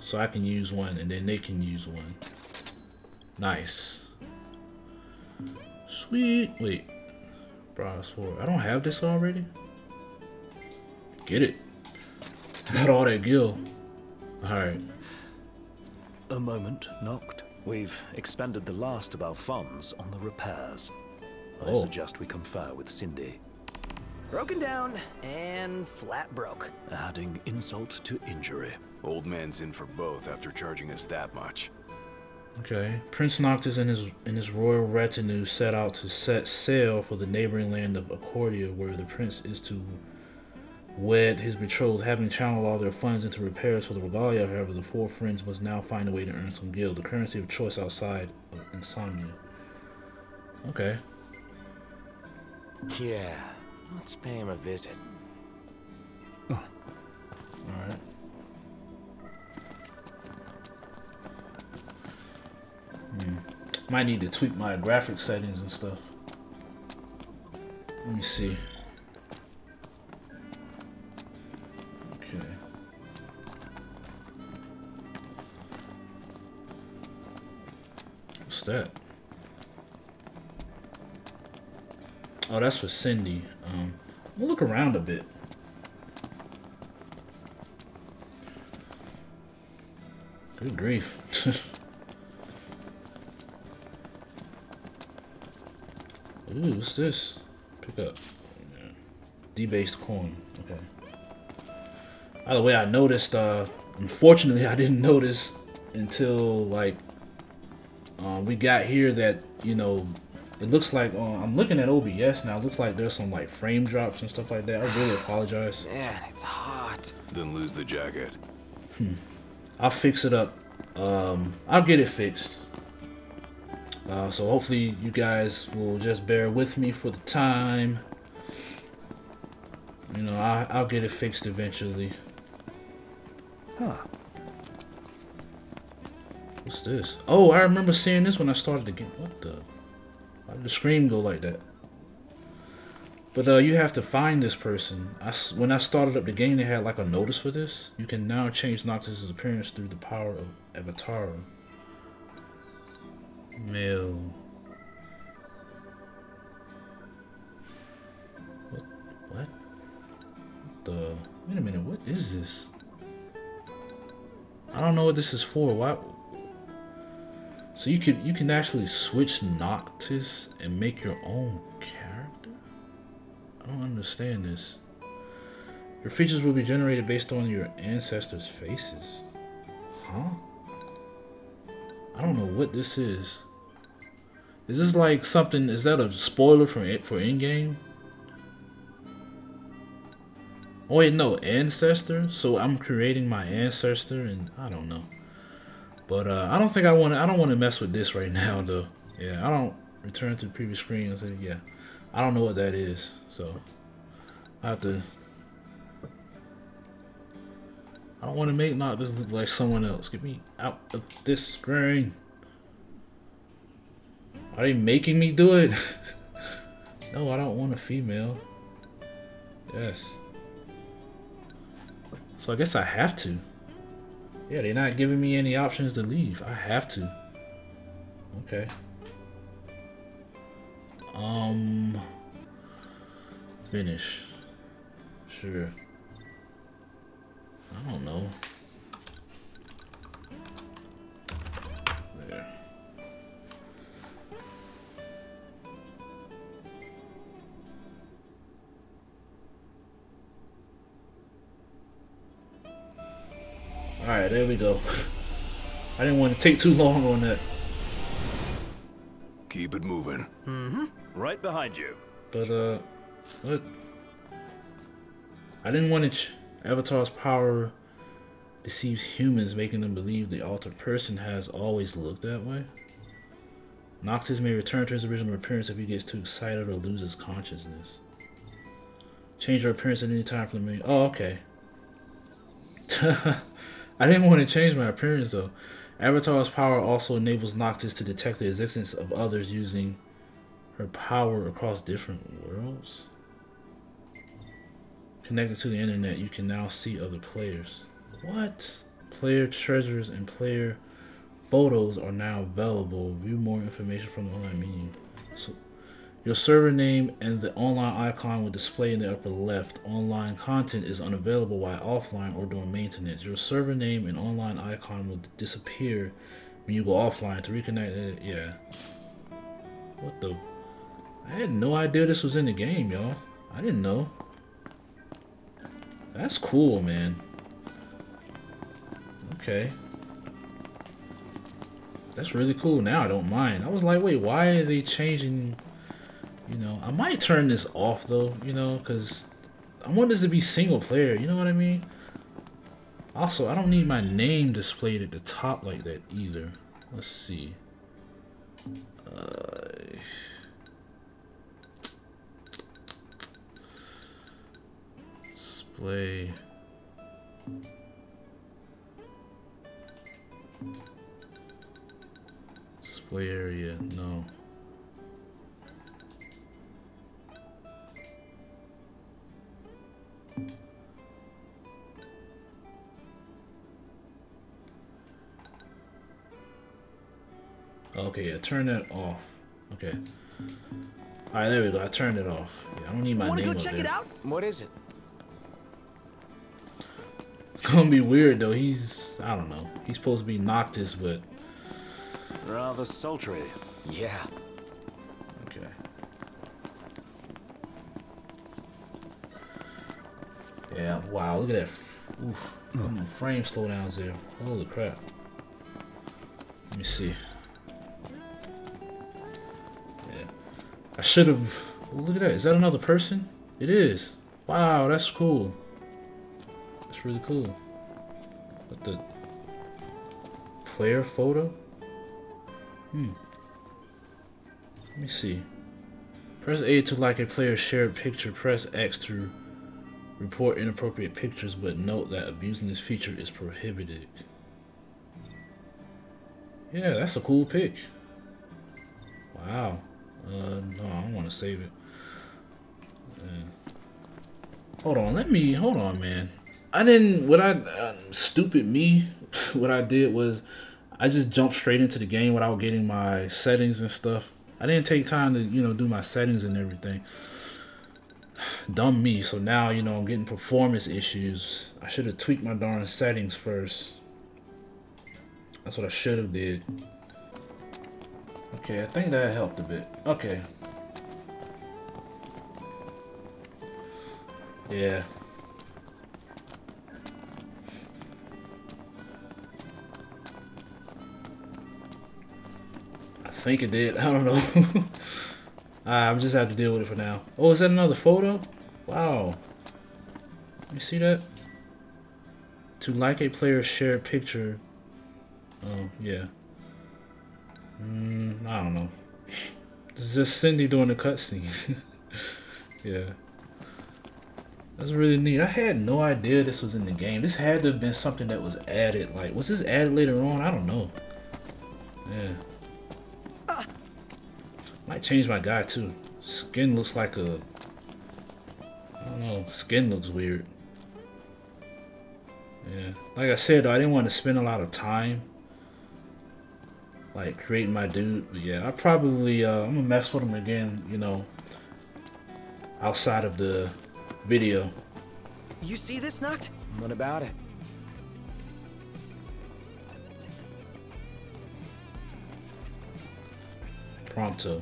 So I can use one and then they can use one. Nice. Sweet. Wait. Bronze sword. I don't have this already. Get it. I got all that gil. Alright. A moment, Noct. We've expended the last of our funds on the repairs. Oh. I suggest we confer with Cindy. Broken down and flat broke. Adding insult to injury. Old man's in for both after charging us that much. Okay, Prince Noctis and his and his royal retinue set out to set sail for the neighboring land of Accordia, where the prince is to wed his betrothed. Having channeled all their funds into repairs for the Regalia, however, the four friends must now find a way to earn some gil, the currency of choice outside of Insomnia. Okay. Yeah, let's pay him a visit. Huh. All right. might need to tweak my graphic settings and stuff. Let me see. Okay. What's that? Oh, that's for Cindy. Um, we'll look around a bit. Good grief. Ooh, what's this? Pick up. Yeah. Debased coin. Okay. By the way, I noticed, uh, unfortunately, I didn't notice until, like, uh, we got here that, you know, it looks like, uh, I'm looking at O B S now, it looks like there's some, like, frame drops and stuff like that. I really apologize. Man, it's hot. Then lose the jacket. Hmm. I'll fix it up. Um, I'll get it fixed. Uh, so hopefully you guys will just bear with me for the time. You know, I, I'll get it fixed eventually. Huh. What's this? Oh, I remember seeing this when I started the game. What the... Why did the screen go like that? But uh, you have to find this person. I, when I started up the game, they had like a notice for this. You can now change Noctis' appearance through the power of Avatar. Male. What? What? What the? Wait a minute. What is this? I don't know what this is for. Why? So you can you can actually switch Noctis and make your own character? I don't understand this. Your features will be generated based on your ancestors' faces. Huh? I don't know what this is. Is this like something? Is that a spoiler for it for in-game? Oh wait, no, ancestor. So I'm creating my ancestor, and I don't know. But uh, I don't think I want to. I don't want to mess with this right now, though. Yeah, I don't return to the previous screen and say, yeah, I don't know what that is. So I have to. I don't want to make not this look like someone else. Get me out of this screen. Are they making me do it? No, I don't want a female. Yes. So I guess I have to. Yeah, they're not giving me any options to leave. I have to. Okay. Um. Finish. Sure. I don't know. There. Alright, there we go. I didn't want to take too long on that. Keep it moving. Mm-hmm. Right behind you. But, uh, what? I didn't want to... Avatar's power deceives humans, making them believe the altered person has always looked that way. Noctis may return to his original appearance if he gets too excited or loses consciousness. Change your appearance at any time for the million. Oh, okay. I didn't want to change my appearance, though. Avatar's power also enables Noctis to detect the existence of others using her power across different worlds. Connected to the internet, you can now see other players. What? Player treasures and player photos are now available. View more information from the online menu. So, your server name and the online icon will display in the upper left. Online content is unavailable while offline or during maintenance. Your server name and online icon will disappear when you go offline. To reconnect it, yeah. What the? I had no idea this was in the game, y'all. I didn't know. That's cool, man. Okay. That's really cool. Now I don't mind. I was like, wait, why are they changing? You know, I might turn this off, though, you know, because I want this to be single player. You know what I mean? Also, I don't need my name displayed at the top like that either. Let's see. Uh... Play. Display. play area, no. Okay, yeah, turn that off. Okay. Alright, there we go. I turned it off. Yeah, I don't need my Wanna name go up check there. It out? What is it? It's gonna be weird though. He's, I don't know. He's supposed to be Noctis, but rather sultry. Yeah. Okay. Yeah. Wow. Look at that. Oof. Mm. Frame slowdowns there. Holy crap. Let me see. I should have. Look at that. Is that another person? It is. Wow, that's cool. That's really cool. What the player photo? Hmm. Let me see. Press A to like a player's shared picture. Press X to report inappropriate pictures, but note that abusing this feature is prohibited. Yeah, that's a cool pic. Wow. Uh, no, I don't want to save it. Yeah. Hold on, let me, hold on, man. I didn't, what I, uh, stupid me, what I did was I just jumped straight into the game without getting my settings and stuff. I didn't take time to, you know, do my settings and everything. Dumb me, so now, you know, I'm getting performance issues. I should have tweaked my darn settings first. That's what I should have did. Okay, I think that helped a bit. Okay. Yeah. I think it did. I don't know. Alright, I'm just have to deal with it for now. Oh, is that another photo? Wow. You see that? To like a player's shared picture. Oh, yeah. Mm, I don't know. It's just Cindy doing the cutscene. Yeah. That's really neat. I had no idea this was in the game. This had to have been something that was added. Like, was this added later on? I don't know. Yeah. Uh. Might change my guy too. Skin looks like a... I don't know. Skin looks weird. Yeah. Like I said, though, I didn't want to spend a lot of time like creating my dude, but yeah, I probably uh, I'm gonna mess with him again, you know, outside of the video. You see this, Noct? What about it? Prompto.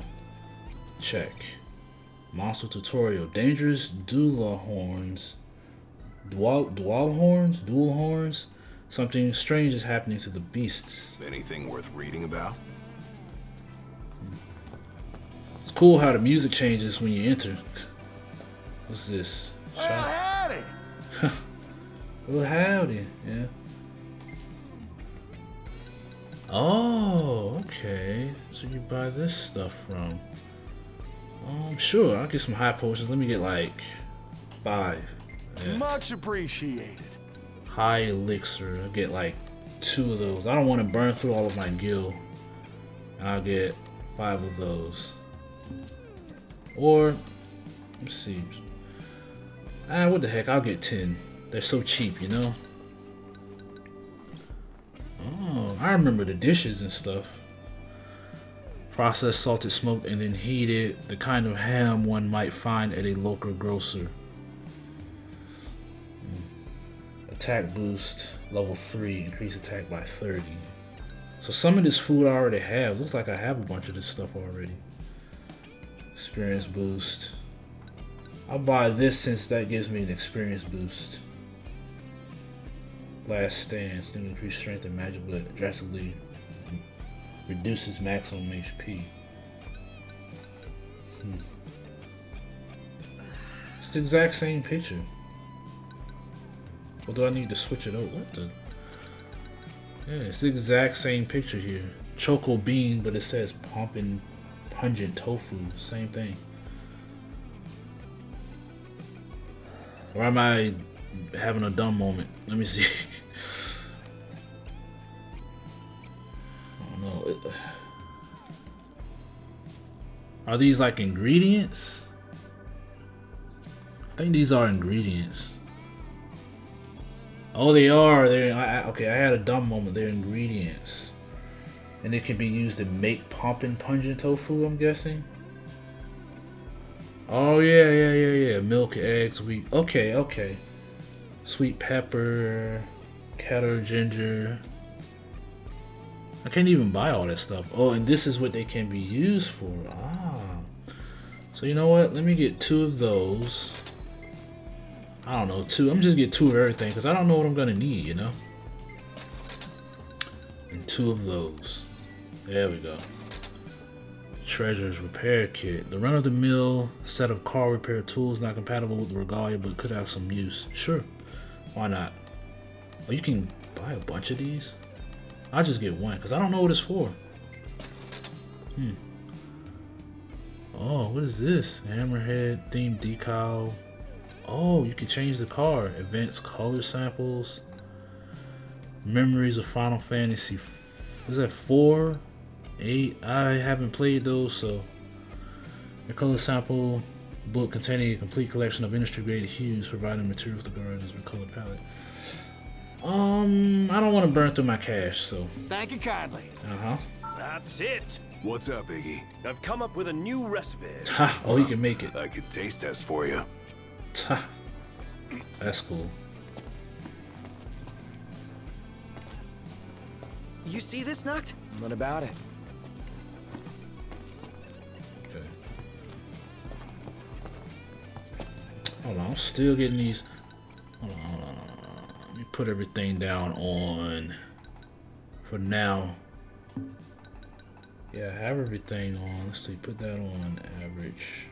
Check. Monster tutorial. Dangerous Dula horns. Dual dual horns. Dual horns. Something strange is happening to the beasts. Anything worth reading about? It's cool how the music changes when you enter. What's this? Well, howdy! Well, howdy, yeah. Oh, okay. So you buy this stuff from. Um, sure, I'll get some high potions. Let me get like five. Yeah. Much appreciated. High elixir. I'll get like two of those. I don't want to burn through all of my gil. And I'll get five of those. Or, let's see. Ah, what the heck? I'll get ten. They're so cheap, you know? Oh, I remember the dishes and stuff. Processed, salted, smoked, and then heated. The kind of ham one might find at a local grocer. Attack boost, level three, increase attack by thirty. So some of this food I already have. Looks like I have a bunch of this stuff already. Experience boost. I'll buy this since that gives me an experience boost. Last stand, still increase strength and magic, but drastically reduces maximum H P. Hmm. It's the exact same picture. Well, do I need to switch it over? What the? Yeah, it's the exact same picture here. Choco bean, but it says pumping pungent tofu. Same thing. Or am I having a dumb moment? Let me see. I don't know. It, Are these like ingredients? I think these are ingredients. Oh, they are. They're, I, okay, I had a dumb moment. They're ingredients. And they can be used to make pumpkin pungent tofu, I'm guessing. Oh, yeah, yeah, yeah, yeah. Milk, eggs, wheat. Okay, okay. Sweet pepper, kettle, ginger. I can't even buy all that stuff. Oh, and this is what they can be used for. Ah. So, you know what? Let me get two of those. I don't know, two. I'm just get two of everything because I don't know what I'm gonna need, you know? And two of those. There we go. Treasures repair kit. The run-of-the-mill set of car repair tools not compatible with the Regalia but could have some use. Sure. Why not? Oh, you can buy a bunch of these? I'll just get one because I don't know what it's for. Hmm. Oh, what is this? Hammerhead themed decal. Oh, you can change the car. Events, color samples. Memories of Final Fantasy. Was that four? Eight? I haven't played those, so. The color sample book containing a complete collection of industry-grade hues, providing materials to garnishes with color palette. Um, I don't want to burn through my cash, so. Thank you kindly. Uh huh. That's it. What's up, Iggy? I've come up with a new recipe. Oh, you can make it. I could taste test for you. That's cool. You see this, Noct? What about it? Okay. Hold on, I'm still getting these. Hold on, hold on, hold on. Let me put everything down on for now. Yeah, I have everything on. Let's see, put that on average.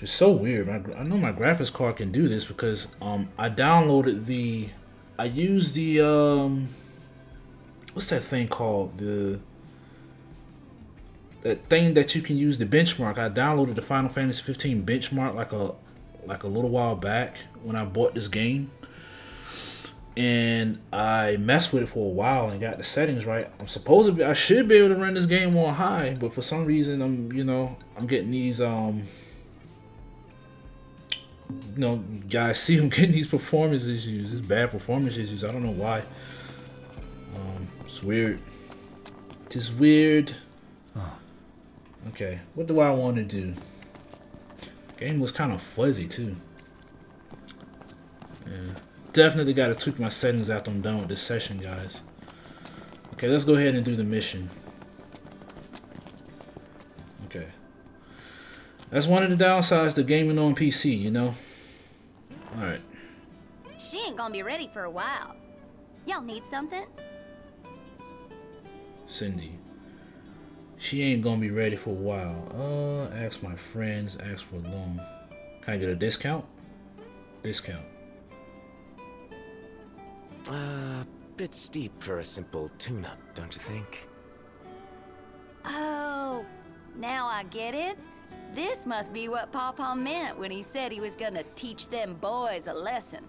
It's so weird. I know my graphics card can do this because um I downloaded the, I used the um, what's that thing called the, that thing that you can use the benchmark. I downloaded the Final Fantasy fifteen benchmark like a, like a little while back when I bought this game, and I messed with it for a while and got the settings right. I'm supposed to be, I should be able to run this game on high, but for some reason I'm, you know, I'm getting these um. You know, you guys see him getting these performance issues, these bad performance issues. I don't know why. Um, it's weird. It is weird. Huh. Okay, what do I want to do? Game was kind of fuzzy too. Yeah. Definitely got to tweak my settings after I'm done with this session, guys. Okay, let's go ahead and do the mission. Okay. That's one of the downsides to gaming on P C, you know? Alright. She ain't gonna be ready for a while. Y'all need something? Cindy. She ain't gonna be ready for a while. Uh, ask my friends, ask for a loan. Can I get a discount? Discount. Uh, bit steep for a simple tune-up, don't you think? Oh, now I get it. This must be what Papa meant when he said he was gonna teach them boys a lesson.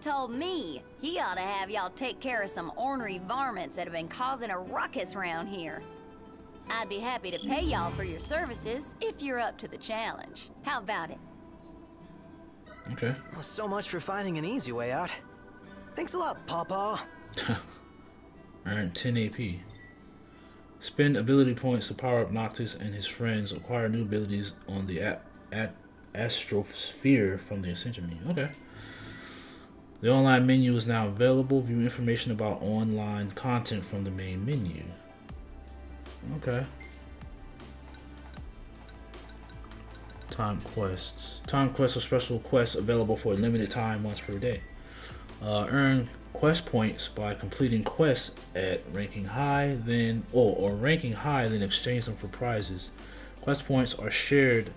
Told me he ought to have y'all take care of some ornery varmints that have been causing a ruckus around here. I'd be happy to pay y'all for your services if you're up to the challenge. How about it? Okay. Well, so much for finding an easy way out. Thanks a lot, Papa. Earn ten A P. Spend ability points to power up Noctis and his friends. Acquire new abilities on the at, at Astrosphere from the Ascension menu. Okay. The online menu is now available. View information about online content from the main menu. Okay. Time quests. Time quests are special quests available for a limited time once per day. Uh, earn quest points by completing quests at ranking high, then oh, or ranking high, then exchange them for prizes. Quest points are shared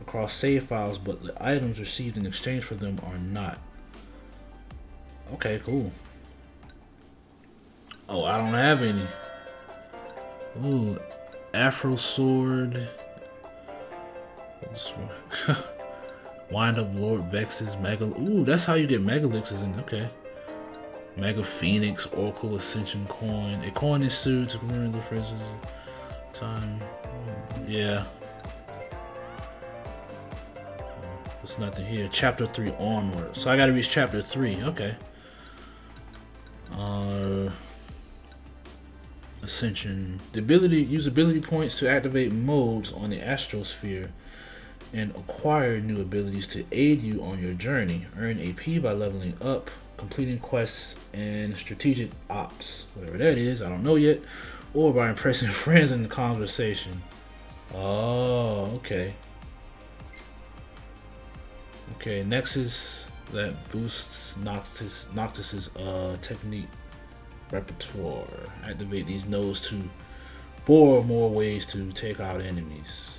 across save files, but the items received in exchange for them are not. Okay, cool. Oh, I don't have any. Ooh, Afro Sword. Wind up Lord Vex's Mega. Ooh, that's how you get Megalixes in. Okay. Mega Phoenix, Oracle Ascension Coin. A coin is sued to remember the phrases. Time. Yeah. There's nothing here. Chapter three onward. So I gotta reach chapter three. Okay. Uh, Ascension. The ability, use ability points to activate modes on the Astrosphere and acquire new abilities to aid you on your journey. Earn A P by leveling up, completing quests and strategic ops, whatever that is, I don't know yet, or by impressing friends in the conversation. Oh, okay. Okay, next is that boosts Noctis, Noctis's uh, technique repertoire. Activate these nodes to four or more ways to take out enemies.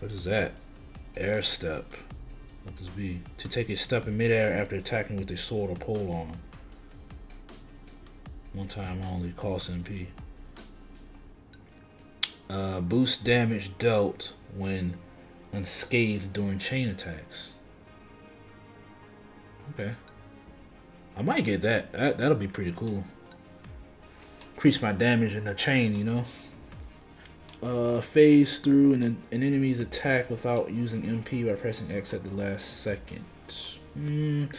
What is that? Air step. What does be? To take a step in midair after attacking with a sword or polearm. One time only, cost M P. Uh, boost damage dealt when unscathed during chain attacks. Okay. I might get that. that. That'll be pretty cool. Increase my damage in the chain, you know? Uh, phase through an, an enemy's attack without using M P by pressing X at the last second. Mm.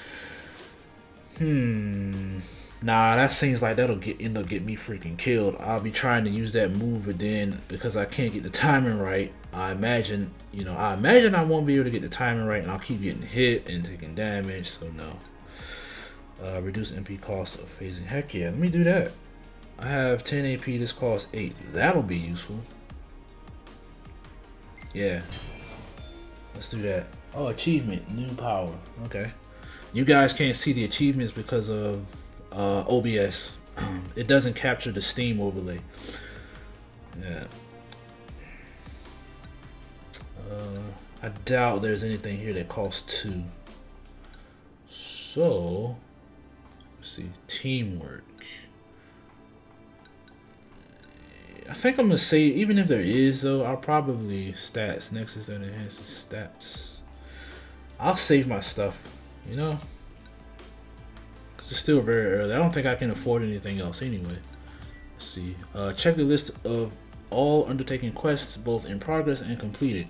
Hmm. Nah, that seems like that'll get end up getting me freaking killed. I'll be trying to use that move, but then because I can't get the timing right, I imagine, you know, I imagine I won't be able to get the timing right, and I'll keep getting hit and taking damage. So no. Uh, reduce M P cost of phasing. Heck yeah, let me do that. I have ten A P. This costs eight. That'll be useful. Yeah, let's do that. Oh, achievement, new power. Okay, you guys can't see the achievements because of uh, O B S. It doesn't capture the Steam overlay. Yeah. Uh, I doubt there's anything here that costs two. So, let's see, teamwork. I think I'm gonna say, even if there is though, I'll probably stats, Nexus and enhances stats. I'll save my stuff, you know? Cause it's still very early. I don't think I can afford anything else anyway. Let's see, uh, check the list of all undertaken quests, both in progress and completed,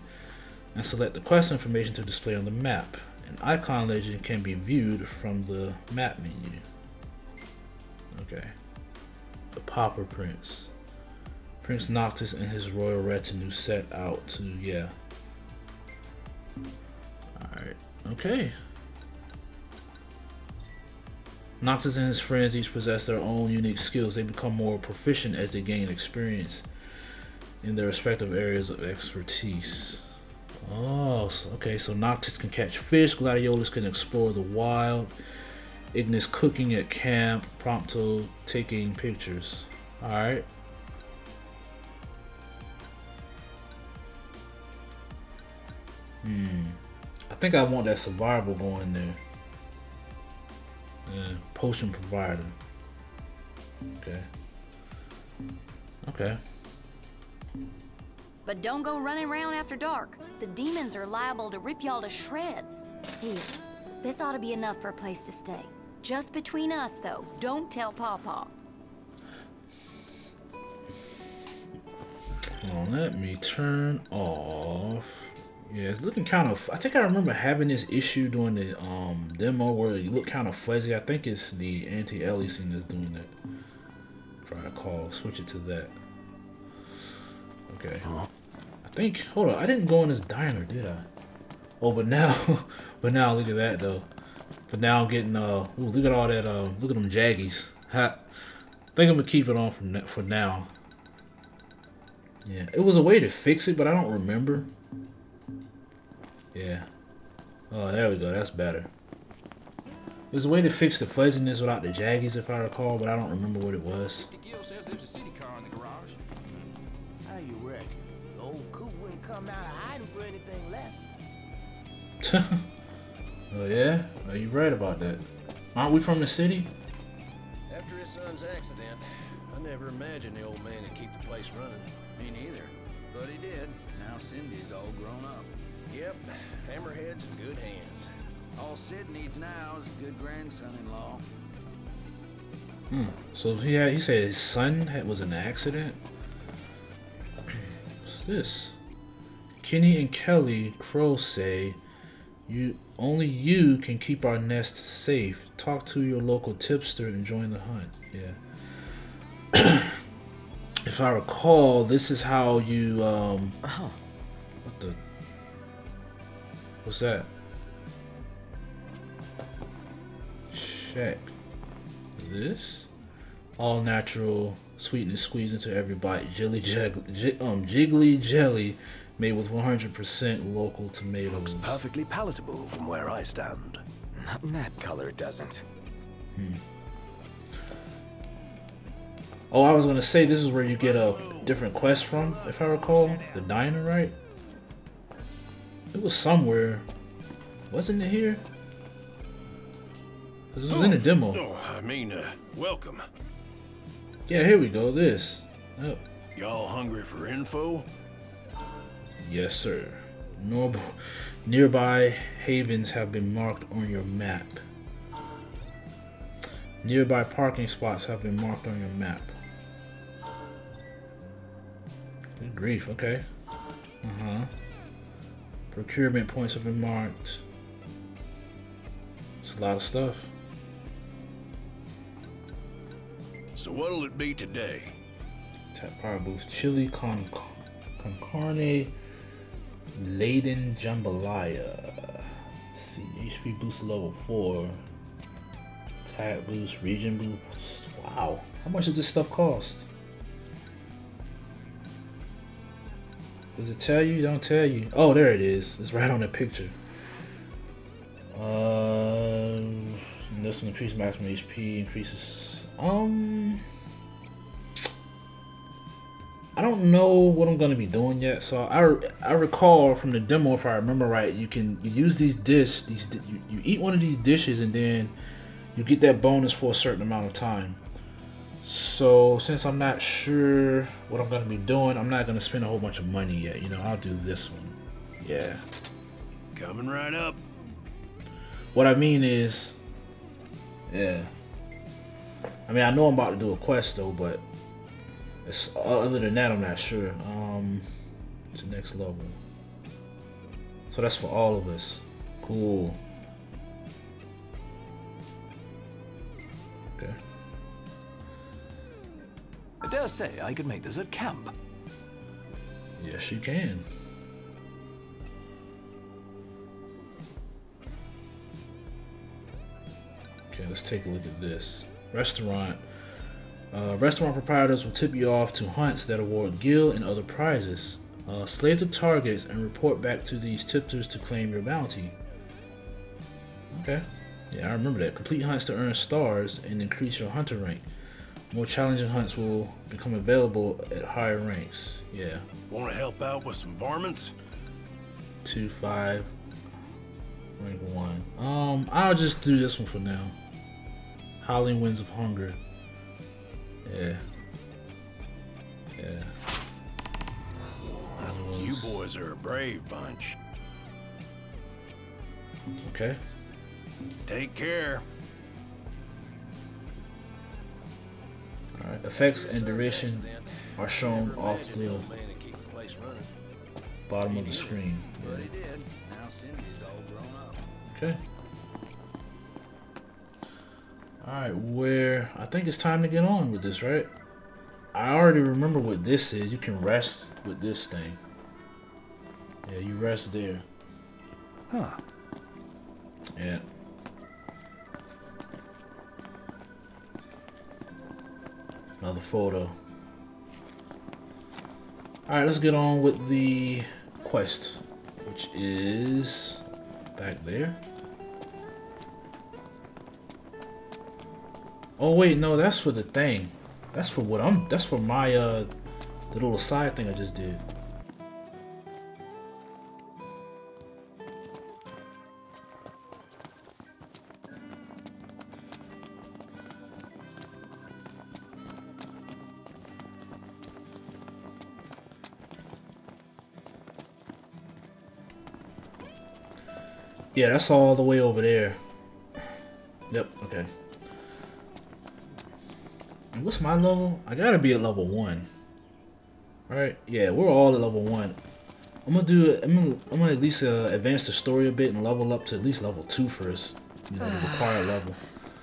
and select the quest information to display on the map. An icon legend can be viewed from the map menu. Okay, the Pauper Prince. Prince Noctis and his royal retinue set out to, yeah. Alright, okay. Noctis and his friends each possess their own unique skills. They become more proficient as they gain experience in their respective areas of expertise. Oh, okay, so Noctis can catch fish, Gladiolus can explore the wild, Ignis cooking at camp, Prompto taking pictures. Alright. Hmm. I think I want that survival going there. Yeah, potion provider. Okay. Okay. But don't go running around after dark. The demons are liable to rip y'all to shreds. Here, this ought to be enough for a place to stay. Just between us, though. Don't tell Pawpaw. Well, let me turn off. Yeah, it's looking kind of, I think I remember having this issue during the um, demo where you look kind of fuzzy. I think it's the anti-aliasing that's doing that. If I recall, switch it to that. Okay. I think, hold on, I didn't go in this diner, did I? Oh, but now, but now look at that though. But now I'm getting, uh, ooh, look at all that, uh, look at them jaggies. Ha. I think I'm gonna keep it on from for now. Yeah, it was a way to fix it, but I don't remember. Yeah. Oh, there we go. That's better. There's a way to fix the fuzziness without the jaggies, if I recall, but I don't remember what it was. The guild says there's a city car in the garage. How you reckon? The old coot wouldn't come out of hiding for anything less. Oh yeah? Are you right about that? Aren't we from the city? After his son's accident, I never imagined the old man would keep the place running. Me neither. But he did. Now Cindy's all grown up. Yep, Hammerhead's in good hands. All Sid needs now is a good grandson-in-law. Hmm. So he had, he said his son had, was an accident. this? Kenny and Kelly Crow say, "You only you can keep our nest safe. Talk to your local tipster and join the hunt." Yeah. If I recall, this is how you. Um, oh. What the? What's that? Check this. All natural sweetness squeezed into every bite. Jelly, jiggly, um, jiggly jelly made with one hundred percent local tomatoes. Looks perfectly palatable from where I stand. Not in that color, doesn't. Hmm. Oh, I was gonna say this is where you get a different quest from, if I recall. The diner, right? It was somewhere. Wasn't it here? This was oh, in the demo. Oh, I mean, uh, welcome. Yeah, here we go. This. Oh. Y'all hungry for info? Yes, sir. Normal. Nearby havens have been marked on your map. Nearby parking spots have been marked on your map. Good grief. Okay. Uh huh. Procurement points have been marked. It's a lot of stuff. So what'll it be today? Tap power booth. Chili con, con carne laden jambalaya. Let's see, H P boost level four. Tap boost, region boost. Wow, how much does this stuff cost? Does it tell you? Don't tell you. Oh, there it is. It's right on the picture. Uh, this will increase maximum H P. Increases. Um, I don't know what I'm gonna be doing yet. So I I recall from the demo, if I remember right, you can you use these dishes. These you, you eat one of these dishes, and then you get that bonus for a certain amount of time. So since I'm not sure what I'm gonna be doing, I'm not gonna spend a whole bunch of money yet. You know, I'll do this one. Yeah, coming right up. What I mean is, yeah. I mean, I know I'm about to do a quest though, but it's, other than that, I'm not sure. Um, it's the next level. So that's for all of us. Cool. Okay. I dare say I could make this at camp. Yes, you can. Okay, let's take a look at this. Restaurant. Uh, restaurant proprietors will tip you off to hunts that award gil and other prizes. Uh, slay the targets and report back to these tipsters to claim your bounty. Okay. Yeah, I remember that. Complete hunts to earn stars and increase your hunter rank. More challenging hunts will become available at higher ranks. Yeah. Want to help out with some varmints? two five. Rank one. Um, I'll just do this one for now. Howling Winds of Hunger. Yeah. Yeah. You boys are a brave bunch. Okay. Take care. Alright. Effects and duration are shown off the bottom of the screen. Okay. Alright, where I think it's time to get on with this, right? I already remember what this is. You can rest with this thing. Yeah, you rest there. Huh. Yeah. Another photo. Alright, let's get on with the quest, which is back there. Oh wait, no, that's for the thing. That's for what I'm, that's for my, uh, the little side thing I just did. Yeah, that's all the way over there. Yep, okay. What's my level? I gotta be at level one. Alright, yeah, we're all at level one. I'm gonna do I'm gonna I'm gonna at least uh, advance the story a bit and level up to at least level two first. You know, the required level.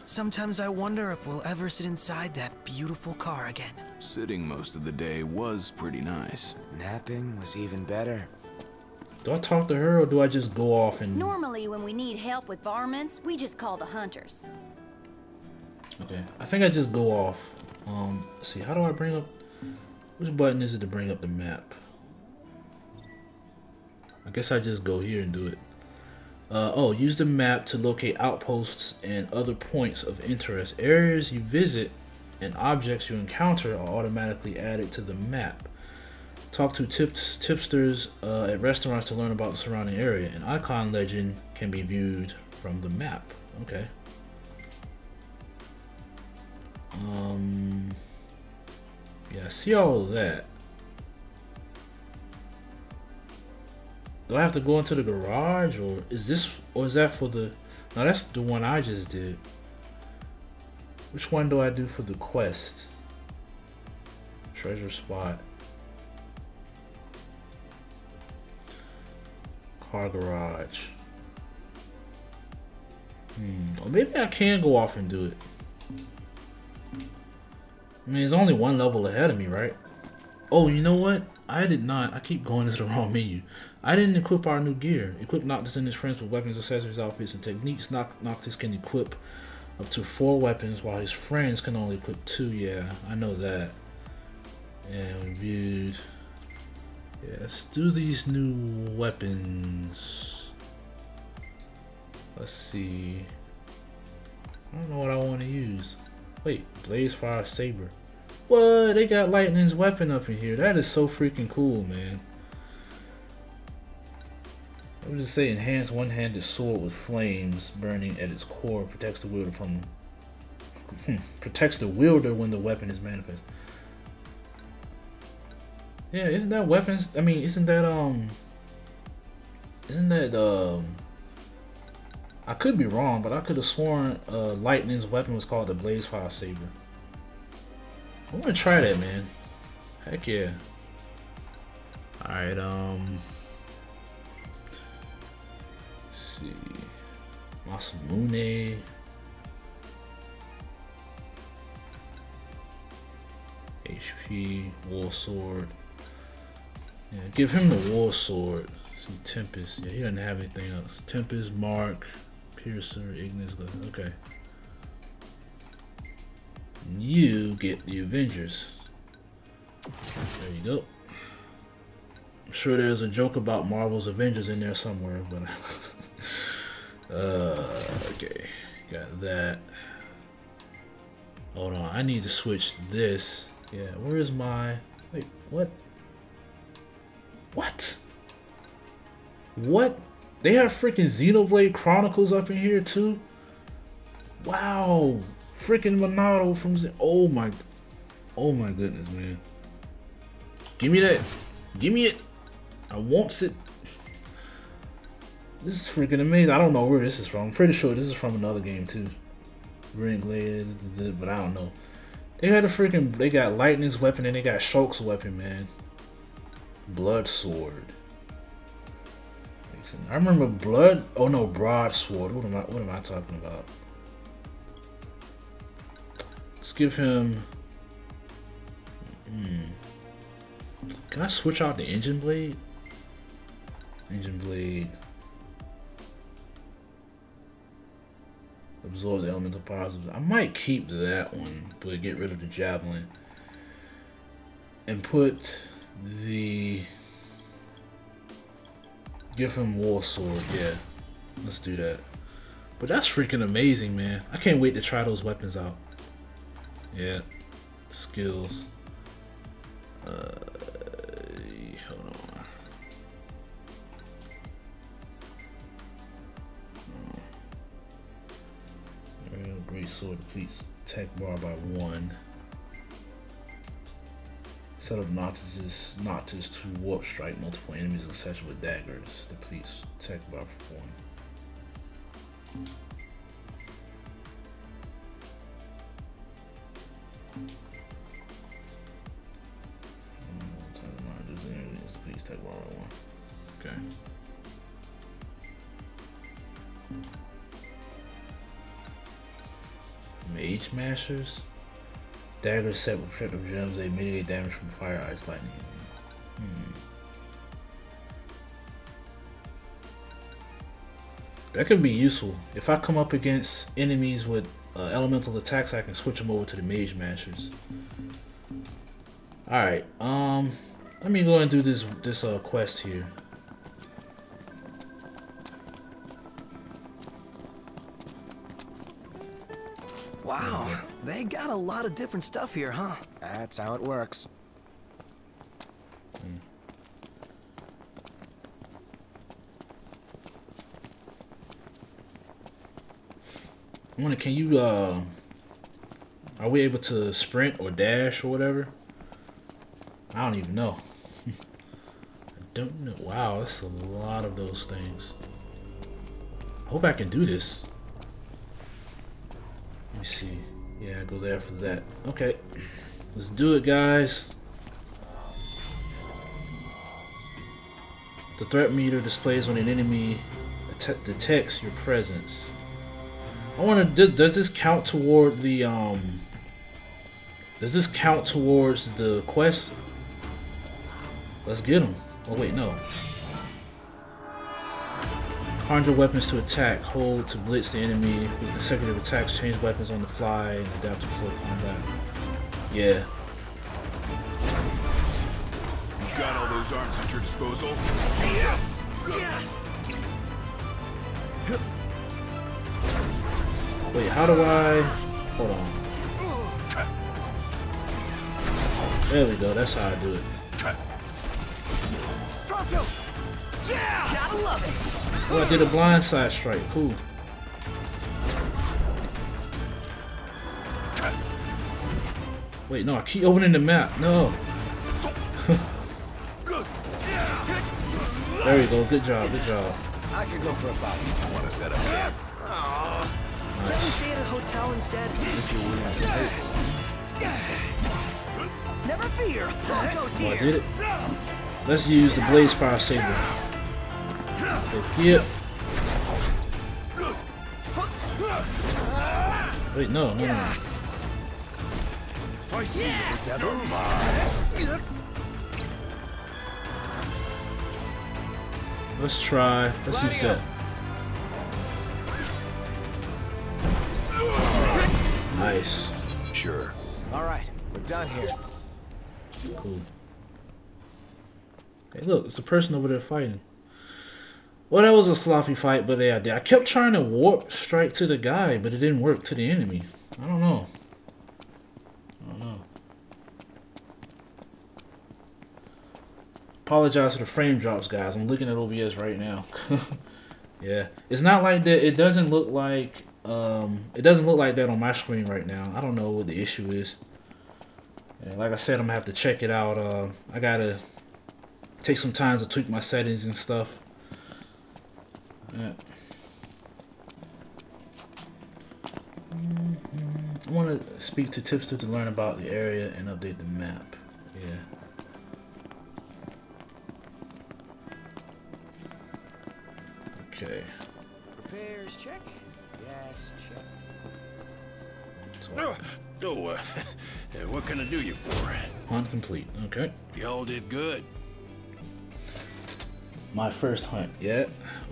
Sometimes I wonder if we'll ever sit inside that beautiful car again. Sitting most of the day was pretty nice. Napping was even better. Do I talk to her or do I just go off and... Normally when we need help with varmints, we just call the hunters. Okay, I think I just go off. Um, let's see, how do I bring up... Which button is it to bring up the map? I guess I just go here and do it. Uh, oh, use the map to locate outposts and other points of interest. Areas you visit and objects you encounter are automatically added to the map. Talk to tips, tipsters uh, at restaurants to learn about the surrounding area. An icon legend can be viewed from the map. Okay. Um. Yeah, I see all of that. Do I have to go into the garage, or is this, or is that for the? No, that's the one I just did. Which one do I do for the quest? Treasure spot. Car garage. Hmm. Or maybe I can go off and do it. I mean, there's only one level ahead of me, right? Oh, you know what? I did not. I keep going into the wrong menu. I didn't equip our new gear. Equip Noctis and his friends with weapons, accessories, outfits, and techniques. Noctis can equip up to four weapons, while his friends can only equip two. Yeah, I know that. And reviewed. Yeah, let's do these new weapons. Let's see. I don't know what I want to use. Wait, Blazefire Saber. What? They got Lightning's weapon up in here. That is so freaking cool, man. I would just say enhance one-handed sword with flames burning at its core. Protects the wielder from... protects the wielder when the weapon is manifest. Yeah, isn't that weapons? I mean, isn't that, um... Isn't that, um... I could be wrong, but I could have sworn uh, Lightning's weapon was called the Blazefire Saber. I want to try that, man. Heck yeah. Alright, um... let's see... Masamune... H P, War Sword. Yeah, give him the War Sword. See, Tempest. Yeah, he doesn't have anything else. Tempest, Mark, Piercer, Ignis. Okay. You get the Avengers. There you go. I'm sure there's a joke about Marvel's Avengers in there somewhere, but. uh, okay. Got that. Hold on. I need to switch this. Yeah, where is my... Wait, what? What? What? They have freaking Xenoblade Chronicles up in here, too? Wow. Freaking Monado from... Z oh, my... Oh, my goodness, man. Give me that. Give me it. I wants it. This is freaking amazing. I don't know where this is from. I'm pretty sure this is from another game, too. Regalia, but I don't know. They had a freaking, they got Lightning's weapon and they got Shulk's weapon, man. Blood sword. I remember blood, oh no, broadsword. What am I, what am I talking about? Let's give him, hmm. Can I switch out the engine blade? Engine blade. Absorb the elemental powers. I might keep that one, but get rid of the javelin. And put the... Give him war sword, yeah. Let's do that. But that's freaking amazing, man. I can't wait to try those weapons out. Yeah. Skills. Uh, hold on. Great sword depletes tech bar by one. Set up Noctis Noctis to warp strike multiple enemies with such with daggers. Depletes tech bar for one. said one one one. Okay. Mage Masters. Daggers set with strip of gems, they mitigate damage from fire, ice, lightning. Hmm. That could be useful. If I come up against enemies with uh, elemental attacks, I can switch them over to the Mage Masters. Alright, um, let me go and do this, this uh, quest here. Wow, they got a lot of different stuff here, huh? That's how it works. Hmm. I wonder, can you, uh, are we able to sprint or dash or whatever? I don't even know. I don't know. Wow, that's a lot of those things. I hope I can do this. Let me see. Yeah, go there for that. Okay. Let's do it, guys. The threat meter displays when an enemy detects your presence. I want to. Does this count toward the um? Does this count towards the quest? Let's get him. Oh wait, no. Conjure weapons to attack. Hold to blitz the enemy with consecutive attacks. Change weapons on the fly and adapt to float combat. Yeah. You got all those arms at your disposal. Yeah. Yeah. Wait, how do I... Hold on. There we go, that's how I do it. Prompto! Yeah! Gotta love it! Oh, I did a blindside strike, cool. Wait, no, I keep opening the map, no! There we go, good job, good job. I could go for a bite. I want to set up here. Aww. Nice. Can we stay at a hotel instead? If you wouldn't have to pay. Never fear, Prompto's here. Oh, I did it. Let's use the Blazefire Saber. Yep. Wait, no, no, no. Feisty devil. Let's try. Let's use that. Nice. Sure. All right, we're done here. Cool. Hey, look, it's the person over there fighting. Well, that was a sloppy fight, but yeah, I kept trying to warp strike to the guy, but it didn't work to the enemy. I don't know. I don't know. Apologize for the frame drops, guys. I'm looking at O B S right now. Yeah, it's not like that. It doesn't look like. Um, it doesn't look like that on my screen right now. I don't know what the issue is. And like I said, I'm gonna have to check it out. Uh, I gotta take some time to tweak my settings and stuff. Yeah. Mm-hmm. I want to speak to Tipster to learn about the area and update the map. Yeah. Okay. Repairs check. No, oh, uh, what can I do you for? Hunt complete. Okay. Y'all did good. My first hunt. Yeah.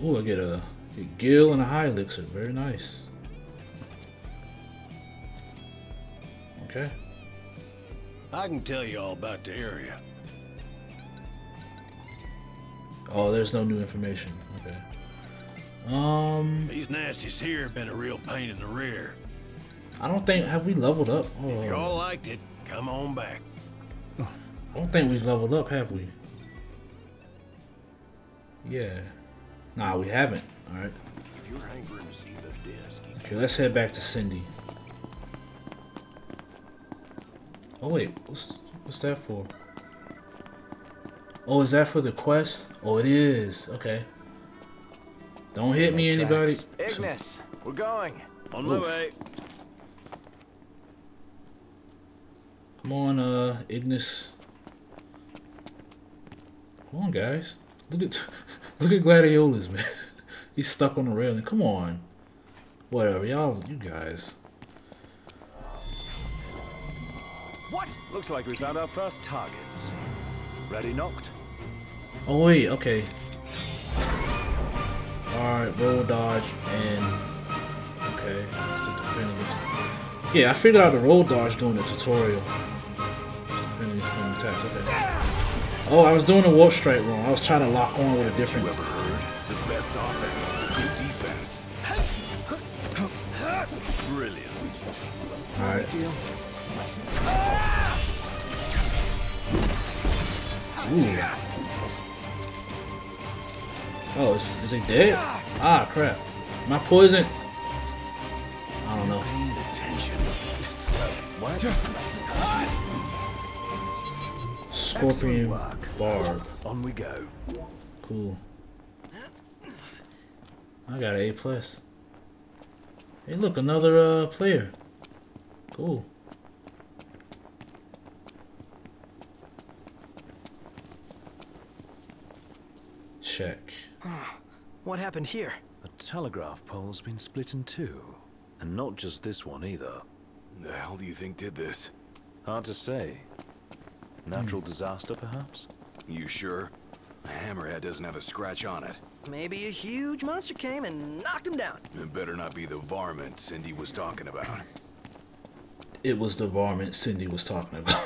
Oh, I get a, a gill and a high elixir. Very nice. Okay. I can tell you all about the area. Oh, there's no new information. Okay. Um. These nasties here have been a real pain in the rear. I don't think have we leveled up. Oh. If y'all liked it, come on back. I don't think we've leveled up, have we? Yeah. Nah, we haven't. All right. If you're angry to see the disc. Okay, let's head back to Cindy. Oh wait, what's what's that for? Oh, is that for the quest? Oh, it is. Okay. Don't hit me, anybody. Ignis, we're going. On my way. Come on, uh, Ignis. Come on, guys. Look at look at Gladiolus, man. He's stuck on the railing. Come on. Whatever, y'all, you guys. What? Looks like we found our first targets. Ready, Noct? Oh wait, okay. Alright, roll dodge and okay. Yeah, I figured out the roll dodge during the tutorial. Oh, I was doing a warp strike wrong. I was trying to lock on with a different. You ever heard? The best offense is a good defense. Brilliant. All right. Deal. Ooh. Oh, is, is he dead? Ah, crap. Am I poisoned? I don't know. What? Scorpion Bard. On we go. Cool. I got an A plus. Hey, look, another uh, player. Cool. Check. What happened here? A telegraph pole's been split in two, and not just this one either. The hell do you think did this? Hard to say. Natural disaster, perhaps? You sure? The Hammerhead doesn't have a scratch on it. Maybe a huge monster came and knocked him down. It better not be the varmint Cindy was talking about. It was the varmint Cindy was talking about.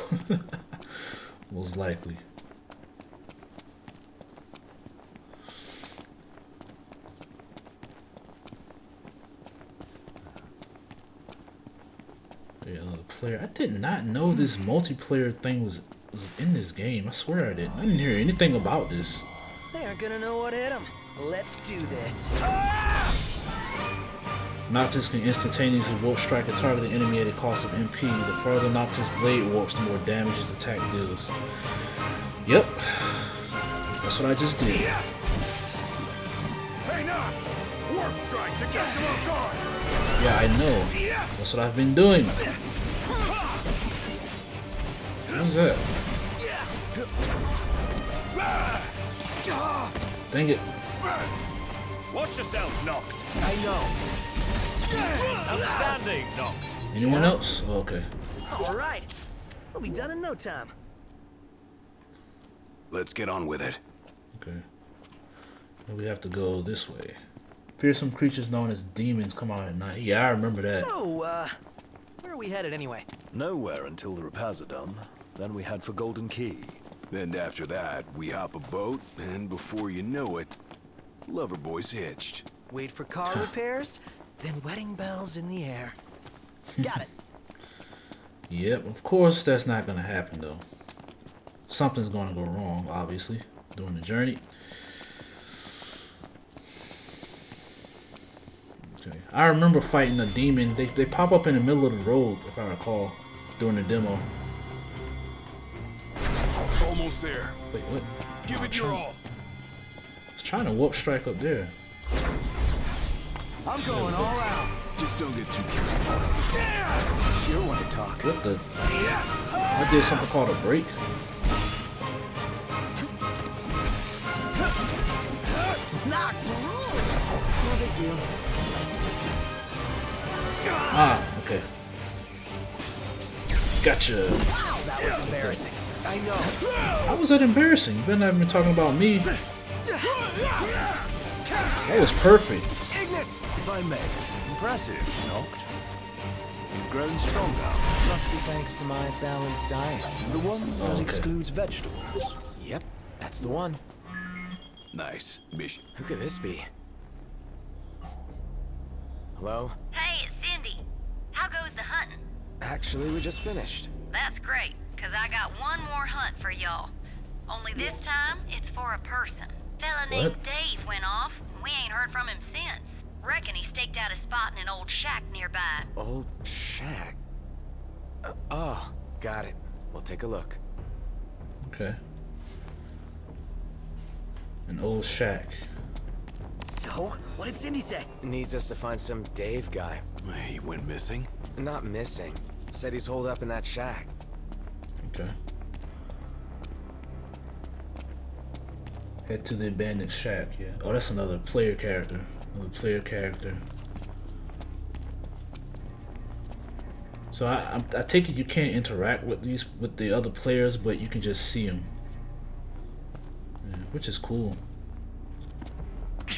Most likely. Yeah, another player. I did not know this multiplayer thing was was in this game. I swear I didn't. I didn't hear anything about this. They aren't gonna know what hit them. Let's do this. Ah! Noctis can instantaneously warp strike a targeted enemy at a cost of M P. The further Noctis blade warps, the more damage his attack deals. Yep, that's what I just did. Hey, Noct! Warp strike to catch him off guard. Yeah, I know. That's what I've been doing. Who's that? Dang it. Watch yourself, Noct. I know. Outstanding, Noct. Anyone else? Oh, okay. Alright. We'll be done in no time. Let's get on with it. Okay. We have to go this way. Fearsome creatures known as demons come out at night. Yeah, I remember that. So, uh, where are we headed anyway? Nowhere until the repairs are done. Then we head for Galdin Quay. And after that, we hop a boat, and before you know it, Loverboy's hitched. Wait for car repairs, then wedding bells in the air. Got it. Yep, of course that's not gonna happen though. Something's gonna go wrong, obviously, during the journey. Okay. I remember fighting a demon. They they pop up in the middle of the road, if I recall, during the demo. Almost there. Wait, what? Give oh, it your all. I was trying to warp strike up there. I'm going all out. Just don't get too careful. Yeah. You want to talk? What the? I did something called a break. Knocked rules. No big deal. Ah, okay. Gotcha. Wow, that was yeah. embarrassing. I know. How was that embarrassing? You better not have been talking about me. That was perfect. Ignis, if I may. Impressive, Noct. You've grown stronger. Must be thanks to my balanced diet. The one that okay. excludes vegetables. Yep, that's the one. Nice mission. Who could this be? Hello? Hey, it's Cindy. How goes the hunting? Actually, we just finished. That's great, because I got one more hunt for y'all. Only this time, it's for a person. Fella named Dave went off, and we ain't heard from him since. Reckon he staked out a spot in an old shack nearby. Old shack? Uh, oh, got it. We'll take a look. Okay. An old shack. So, what did Cindy say? Needs us to find some Dave guy. He went missing? Not missing. Said he's holed up in that shack. Okay. Head to the abandoned shack, yeah. Oh, that's another player character. Another player character. So I, I, I take it you can't interact with these with the other players, but you can just see them, yeah, which is cool. I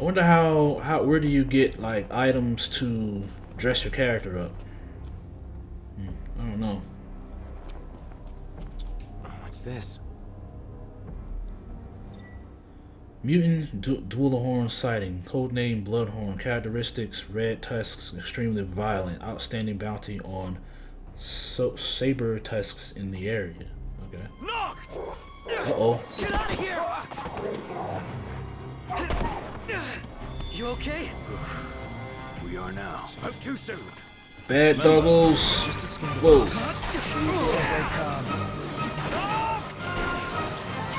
wonder how how where do you get like items to dress your character up? Hmm, I don't know. What's this? Mutant du Dual-horn sighting, codename Bloodhorn, characteristics, red tusks, extremely violent, outstanding bounty on so saber tusks in the area. Okay. Knocked! Uh-oh. Get out of here! You okay? We are now. Spoke too soon. Bad doubles. Whoa.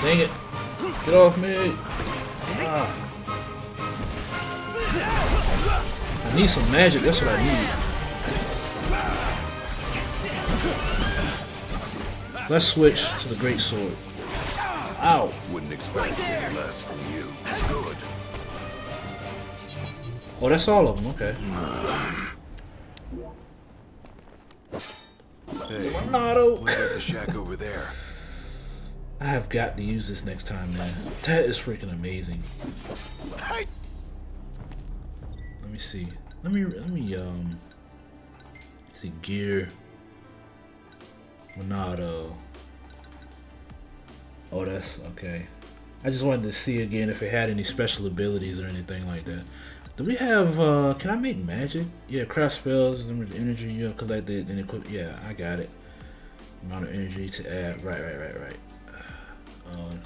Dang it. Get off me. Ah. I need some magic, that's what I need. Let's switch to the great sword. Ow. Wouldn't expect any less from you. Good. Oh, that's all of them, okay. Hey, Monado. Look at the shack over there. I have got to use this next time, man. That is freaking amazing. Let me see. Let me let me um let's see, gear Monado. Oh, that's okay. I just wanted to see again if it had any special abilities or anything like that. Do we have uh can I make magic? Yeah, craft spells, number of energy, you have collected and equip. Yeah, I got it. Amount of energy to add. Right, right, right, right. Um,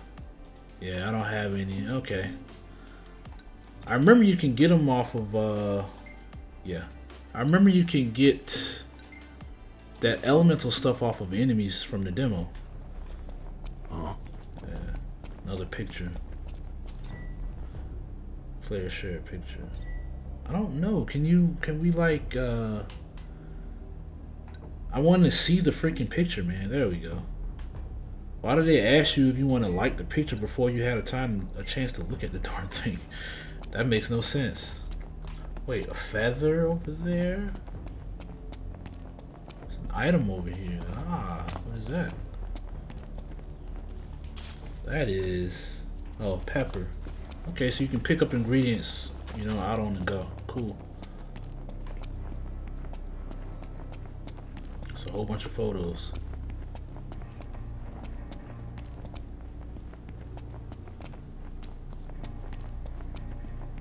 yeah, I don't have any. Okay. I remember you can get them off of, uh, yeah. I remember you can get that elemental stuff off of enemies from the demo. Huh? Yeah. Another picture. Player shared picture. I don't know. Can you, can we like, uh, I want to see the freaking picture, man. There we go. Why do they ask you if you want to like the picture before you had a time, a chance to look at the darn thing? That makes no sense. Wait, a feather over there? There's an item over here. Ah, what is that? That is... oh, pepper. Okay, so you can pick up ingredients, you know, out on the go. Cool. It's a whole bunch of photos.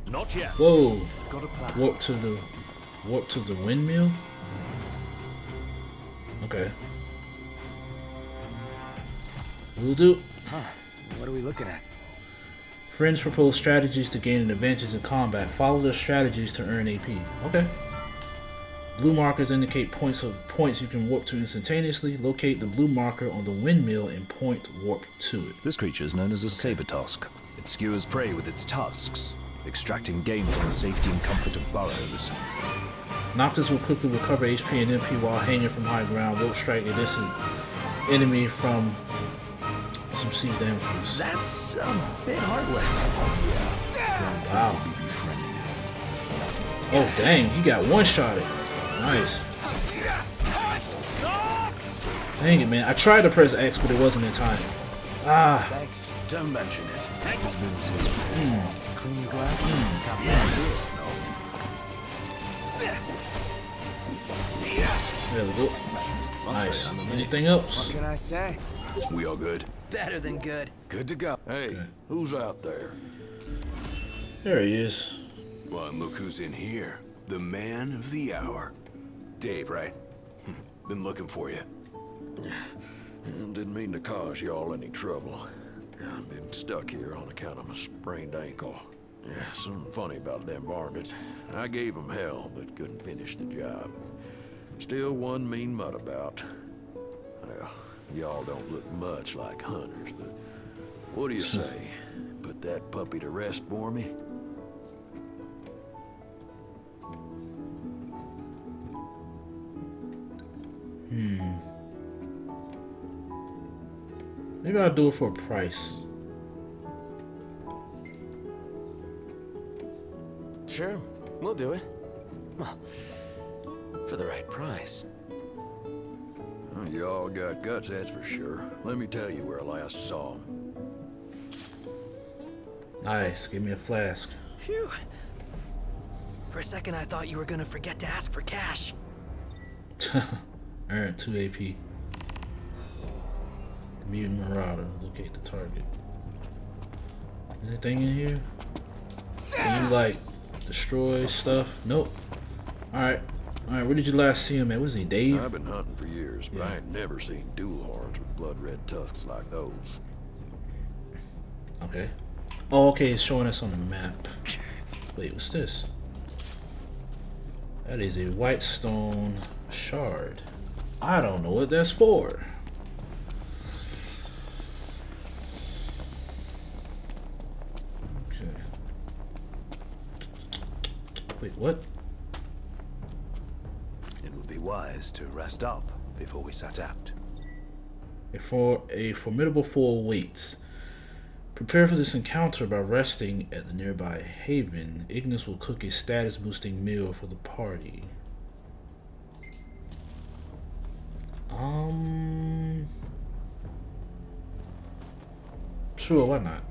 Not yet. Whoa! Got a plan. Warp to the, warp to the windmill. Okay. Will do. Huh? What are we looking at? Friends propose strategies to gain an advantage in combat. Follow their strategies to earn A P. Okay. Blue markers indicate points of points you can warp to instantaneously. Locate the blue marker on the windmill and point warp to it. This creature is known as a saber tusk. It skewers prey with its tusks, extracting gain from the safety and comfort of burrows. Noctis will quickly recover H P and M P while hanging from high ground. Will strike a distant enemy from some sea damages. That's a bit heartless. Yeah. Wow. Oh dang, he got one-shotted. Nice. Dang it, man. I tried to press X, but it wasn't in time. Ah. Thanks. Don't mention it. Mm. Clean your glasses. Mm. There we go. Nice. Anything else? What can I say? We all good. Better than good. Good to go. Hey, okay. Who's out there? There he is. Well, and look who's in here. The man of the hour. Dave, right? Been looking for you. Didn't mean to cause y'all any trouble. I've been stuck here on account of my sprained ankle. Yeah, something funny about them varmints. I gave them hell, but couldn't finish the job. Still one mean mutt about. Well, y'all don't look much like hunters, but what do you say? Put that puppy to rest for me? Hmm. Maybe I'll do it for a price. Sure, we'll do it. Well, for the right price. Well, you all got guts, that's for sure. Let me tell you where I last saw him. Nice, give me a flask. Phew. For a second I thought you were gonna forget to ask for cash. Alright, two A P. Mutant Marauder, locate the target. Anything in here? Can you like destroy stuff? Nope. Alright. Alright, where did you last see him at? Was he Dave? I've been hunting for years, but yeah. I ain't never seen dual horns with blood red tusks like those. Okay. Oh, okay, it's showing us on the map. Wait, what's this? That is a white stone shard. I don't know what that's for. Wait, what? It would be wise to rest up before we set out. Before a formidable foe awaits. Prepare for this encounter by resting at the nearby haven. Ignis will cook a status boosting meal for the party. Um. Sure, why not?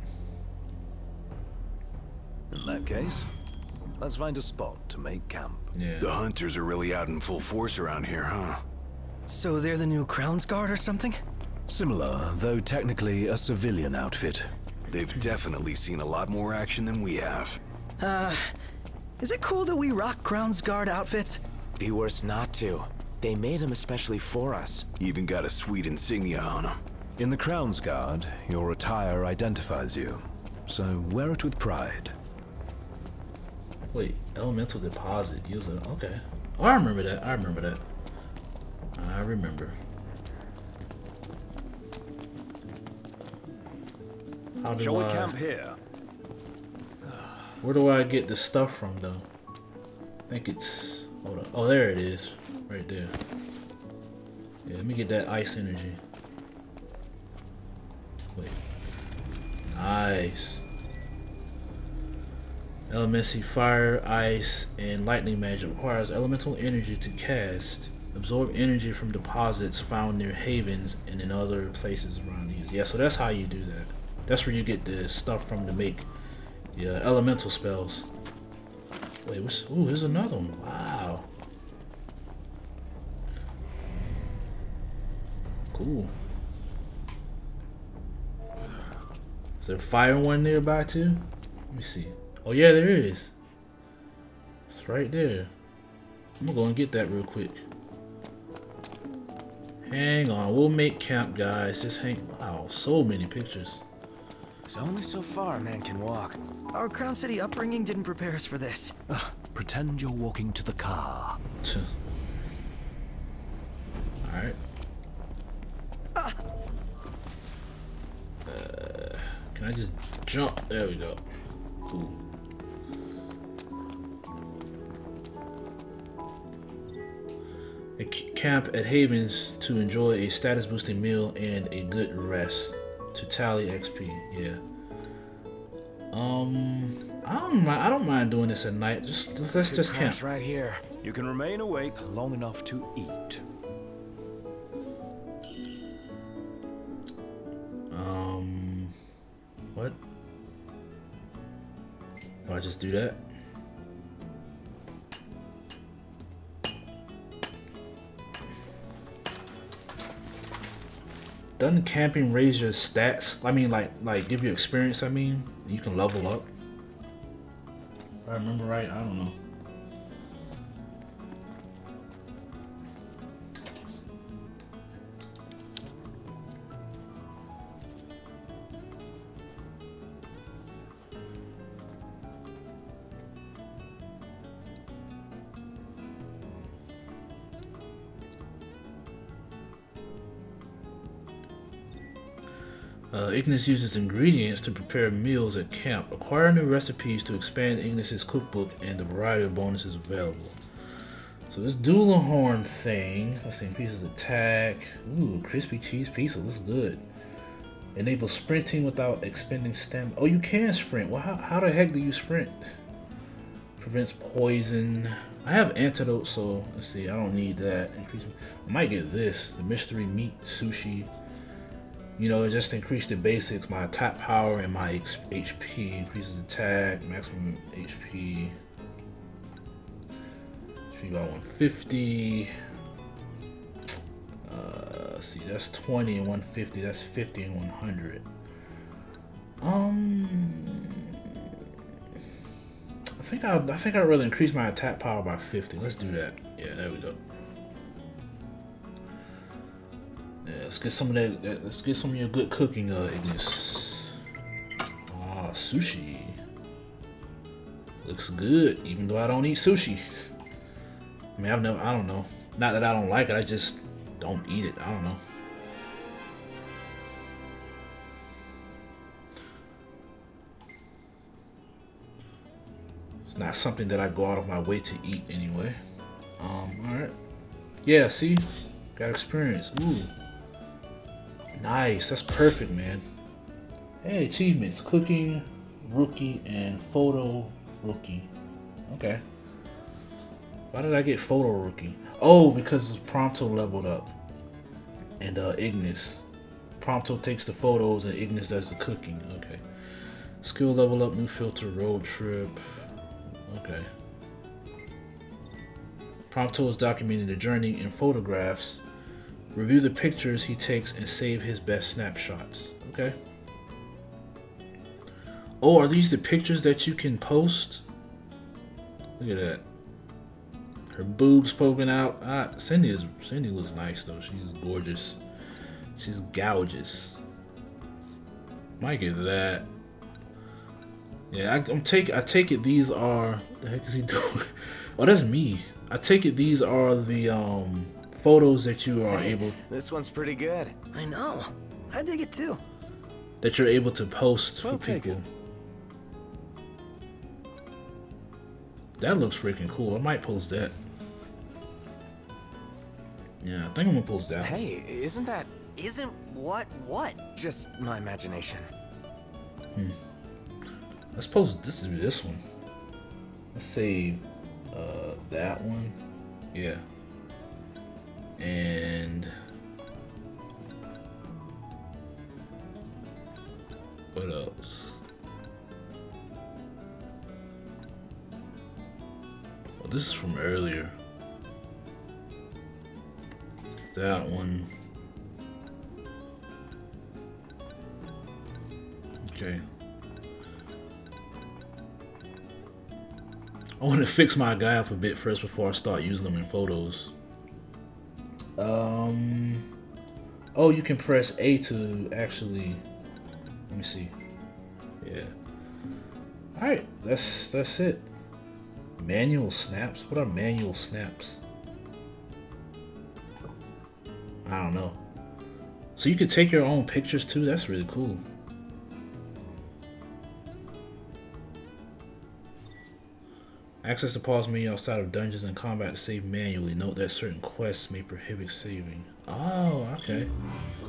In that case, let's find a spot to make camp. Yeah. The hunters are really out in full force around here, huh? So they're the new Crownsguard or something? Similar, though technically a civilian outfit. They've definitely seen a lot more action than we have. Uh, is it cool that we rock Crownsguard outfits? Be worse not to. They made them especially for us. You even got a sweet insignia on them. In the Crownsguard, your attire identifies you, so wear it with pride. Wait, elemental deposit, use it, okay. Oh, I remember that, I remember that. I remember. How do Shall I... we camp here? Where do I get this stuff from, though? I think it's... Hold on. Oh, there it is. Right there. Yeah, let me get that ice energy. Wait. Nice. Elemental fire, ice, and lightning magic requires elemental energy to cast. Absorb energy from deposits found near havens and in other places around these. Yeah, so that's how you do that. That's where you get the stuff from to make the uh, elemental spells. Wait, what's... Ooh, there's another one. Wow. Cool. Is there a fire one nearby too? Let me see. Oh yeah, there is. It's right there. I'm gonna go and get that real quick. Hang on, we'll make camp, guys. Just hang. Wow, so many pictures. It's only so far a man can walk. Our Crown City upbringing didn't prepare us for this. Uh, pretend you're walking to the car. All right. Ah. Uh, can I just jump? There we go. Cool. Camp at Havens to enjoy a status boosting meal and a good rest to tally X P. Yeah. Um, I don't mind. I don't mind doing this at night. Just let's just camp right here. You can remain awake long enough to eat. Um, what? Do I just do that? Doesn't camping raise your stats? I mean, like, like give you experience, I mean? You can level up. If I remember right, I don't know. Uh, Ignis uses ingredients to prepare meals at camp. Acquire new recipes to expand Ignis's cookbook and the variety of bonuses available. So this dual horn thing. Let's see, pieces attack. Ooh, crispy cheese pizza. Looks good. Enable sprinting without expending stamina. Oh, you can sprint. Well, how, how the heck do you sprint? Prevents poison. I have antidote, so let's see. I don't need that. Increase. I might get this. The mystery meat sushi. You know, it just increased the basics. My attack power and my H P increases attack, maximum H P. H P by one fifty. Uh, see, that's twenty and one fifty. That's fifty and one hundred. Um, I think I, I think I'd rather increase my attack power by fifty. Let's do that. Yeah, there we go. Yeah, let's get some of that, that. Let's get some of your good cooking, uh, Ignis. Ah, sushi. Looks good, even though I don't eat sushi. I mean, I've never. I don't know. Not that I don't like it. I just don't eat it. I don't know. It's not something that I go out of my way to eat anyway. Um. All right. Yeah. See, got experience. Ooh. Nice, that's perfect, man. Hey, achievements, cooking, rookie, and photo rookie. Okay. Why did I get photo rookie? Oh, because Prompto leveled up. And uh, Ignis. Prompto takes the photos and Ignis does the cooking. Okay. Skill level up, new filter, road trip. Okay. Prompto is documenting the journey in photographs. Review the pictures he takes and save his best snapshots. Okay. Oh, are these the pictures that you can post? Look at that. Her boobs poking out. Ah, Cindy is Cindy looks nice though. She's gorgeous. She's gorgeous. Might get that. Yeah, I, I'm take. I take it these are. What the heck is he doing? Oh, that's me. I take it these are the um. photos that you are hey, able this one's pretty good. I know, I dig it too. That you're able to post well, for people. That looks freaking cool. I might post that. Yeah, I think I'm gonna post that. Hey, isn't that isn't what what just my imagination? Hmm. Let's post this is this one. Let's save uh that one. Yeah. And what else? Well, this is from earlier. That one. Okay. I want to fix my guy up a bit first before I start using them in photos. Um. Oh, you can press A to actually. Let me see. Yeah. All right. That's that's it. Manual snaps. What are manual snaps? I don't know. So you could take your own pictures too. That's really cool. Access the pause menu outside of dungeons and combat to save manually. Note that certain quests may prohibit saving. Oh, okay.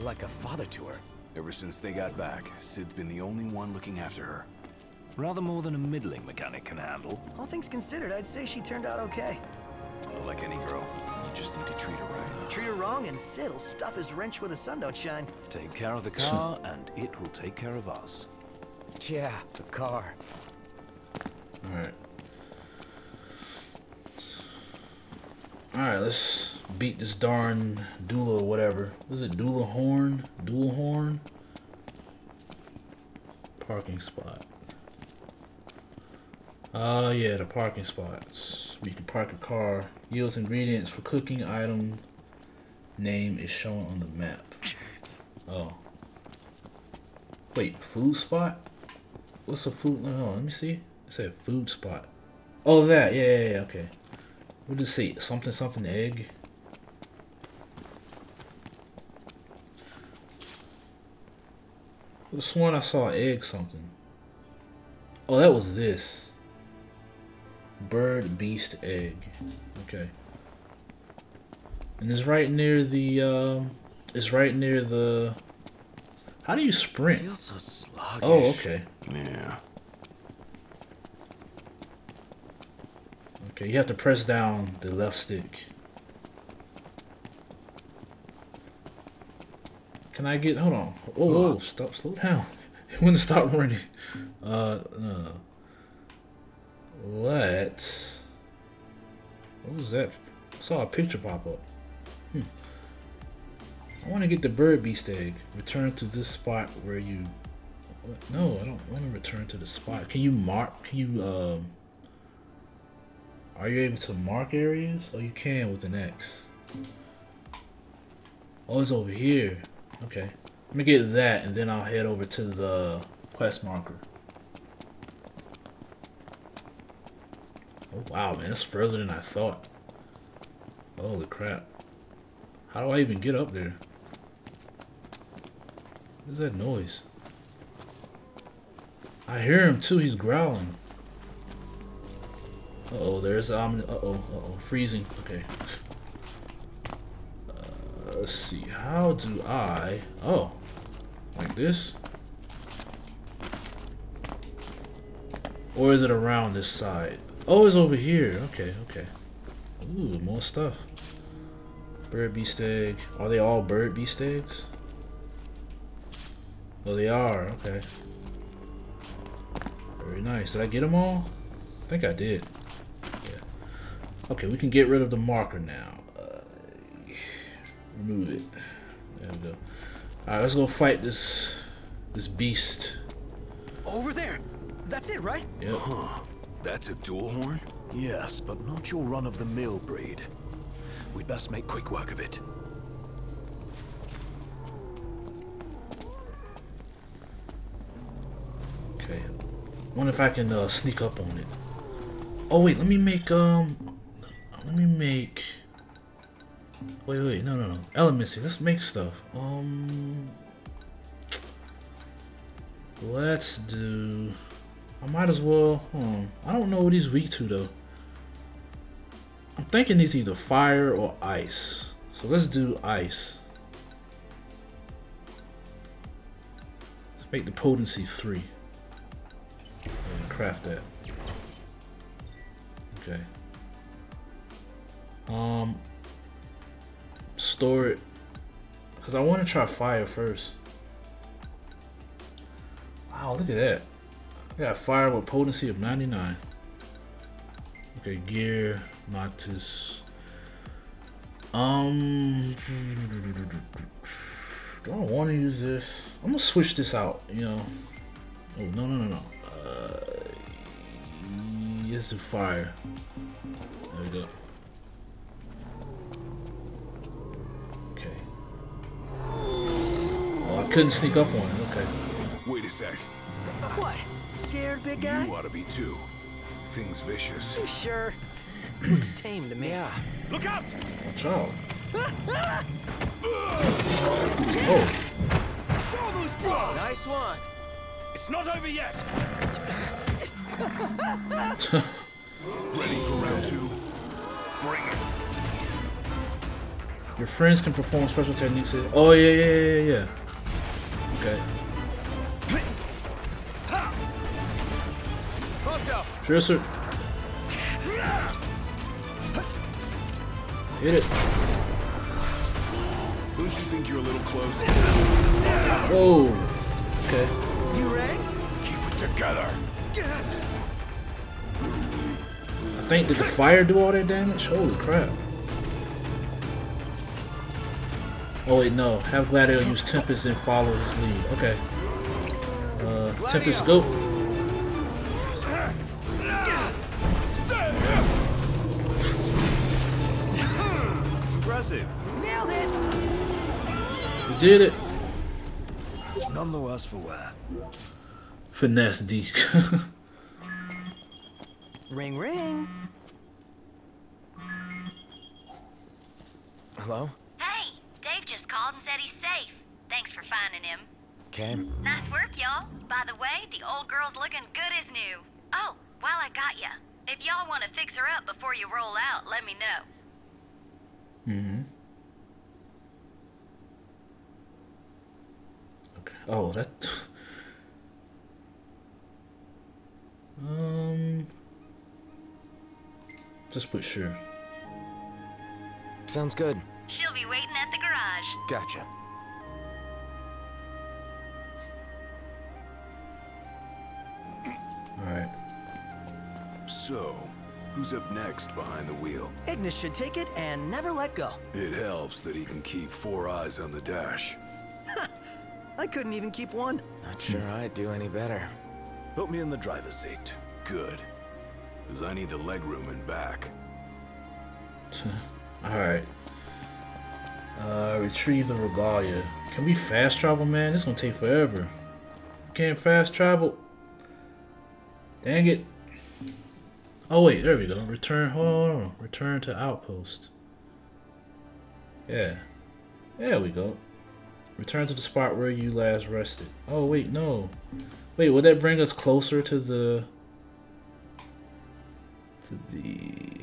Like a father to her. Ever since they got back, Sid's been the only one looking after her. Rather more than a middling mechanic can handle. All things considered, I'd say she turned out okay. Well, like any girl, you just need to treat her right. Treat her wrong and Sid'll stuff his wrench where the sun don't shine. Take care of the car and it will take care of us. Yeah, the car. All right. Alright, let's beat this darn Dula or whatever. Was it Dula Horn? Dual Horn? Parking spot. Uh, yeah, the parking spots. We can park a car. Yields ingredients for cooking item. Name is shown on the map. Oh. Wait, food spot? What's a food? Oh, let me see. It said food spot. Oh, that. Yeah, yeah, yeah, okay. We'll just say something, something egg. This one I saw egg something. Oh, that was this. Bird, beast, egg. Okay. And it's right near the. Um, it's right near the. How do you sprint? I feel so sluggish. Oh, okay. Yeah. Okay, you have to press down the left stick. Can I get... Hold on. Oh, whoa, stop, slow down. It wouldn't stop running. Uh, no. Let's... What was that? I saw a picture pop up. Hmm. I want to get the bird beast egg. Return to this spot where you... What? No, I don't want to return to the spot. Can you mark... Can you, um... Are you able to mark areas? Oh, you can with an X. Oh, it's over here. Okay. Let me get that, and then I'll head over to the quest marker. Oh, wow, man. That's further than I thought. Holy crap. How do I even get up there? What is that noise? I hear him, too. He's growling. Uh-oh, there's um, uh-oh, uh-oh, freezing. Okay. Uh, let's see. How do I? Oh, like this? Or is it around this side? Oh, it's over here. Okay, okay. Ooh, more stuff. Bird beast egg. Are they all bird beast eggs? Oh, they are. Okay. Very nice. Did I get them all? I think I did. Okay, we can get rid of the marker now. Uh, remove it. There we go. Alright, let's go fight this this beast. Over there! That's it, right? Yep. Huh. That's a dual horn? Yes, but not your run-of-the-mill breed. We'd best make quick work of it. Okay. Wonder if I can uh, sneak up on it. Oh wait, let me make um... Let me make. Wait, wait, no, no, no. Elemency. Let's make stuff. Um. Let's do. I might as well. Hmm. I don't know what he's weak to though. I'm thinking he's either fire or ice. So let's do ice. Let's make the potency three. And craft that. Okay. Um, store it, because I want to try fire first. Wow, look at that. I got fire with potency of ninety-nine. Okay, gear, Noctis. Um, do I want to use this? I'm going to switch this out, you know. Oh, no, no, no, no. Uh, yes, the fire. There we go. Couldn't sneak up on it, okay. Wait a sec. What? Scared, big guy? You ought to be too. Thing's vicious. You sure? Looks tame to me. Yeah. Look out! Watch out. Oh. Show those bros! Nice one. It's not over yet. Ready for round two. Bring it. Your friends can perform special techniques. Oh, yeah, yeah, yeah, yeah. Okay. Sure, sir. Hit it. Don't you think you're a little close? Whoa. Okay. You ready? Keep it together. I think, did the fire do all that damage? Holy crap. Oh wait, no. Have Gladio use Tempest and follow his lead. Okay. Uh, Tempest, go. Impressive. Nailed it. You did it. None the worse for wear. Finesse D. Ring ring. Hello? Just called and said he's safe. Thanks for finding him. Okay. Nice work, y'all. By the way, the old girl's looking good as new. Oh, while I got ya, if y'all want to fix her up before you roll out, let me know. Mm-hmm. Okay. Oh, that... um... Just put sure. Sounds good. She'll be waiting at the garage. Gotcha. Alright. So, who's up next behind the wheel? Ignis should take it and never let go. It helps that he can keep four eyes on the dash. I couldn't even keep one. Not sure I'd do any better. Put me in the driver's seat. Good. Because I need the legroom and back. Alright. Uh, retrieve the Regalia. Can we fast travel, man? This is gonna take forever. Can't fast travel. Dang it. Oh wait, there we go. Return home. Return to outpost. Yeah. There we go. Return to the spot where you last rested. Oh wait, no. Wait, would that bring us closer to the... to the...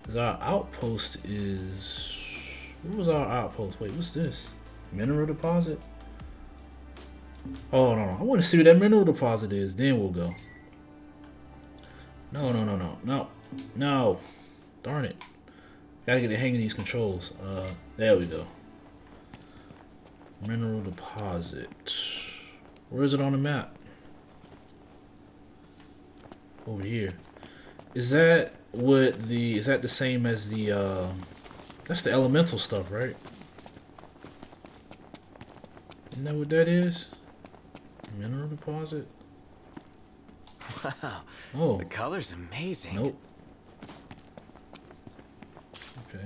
Because our outpost is... What was our outpost? Wait, what's this? Mineral deposit? Oh, no, no. I want to see what that mineral deposit is. Then we'll go. No, no, no, no. No. No. Darn it. Gotta get the hang of these controls. Uh, there we go. Mineral deposit. Where is it on the map? Over here. Is that what the... Is that the same as the... Uh, that's the elemental stuff, right? Isn't that what that is? Mineral deposit? Wow. Oh. The color's amazing. Nope. Okay.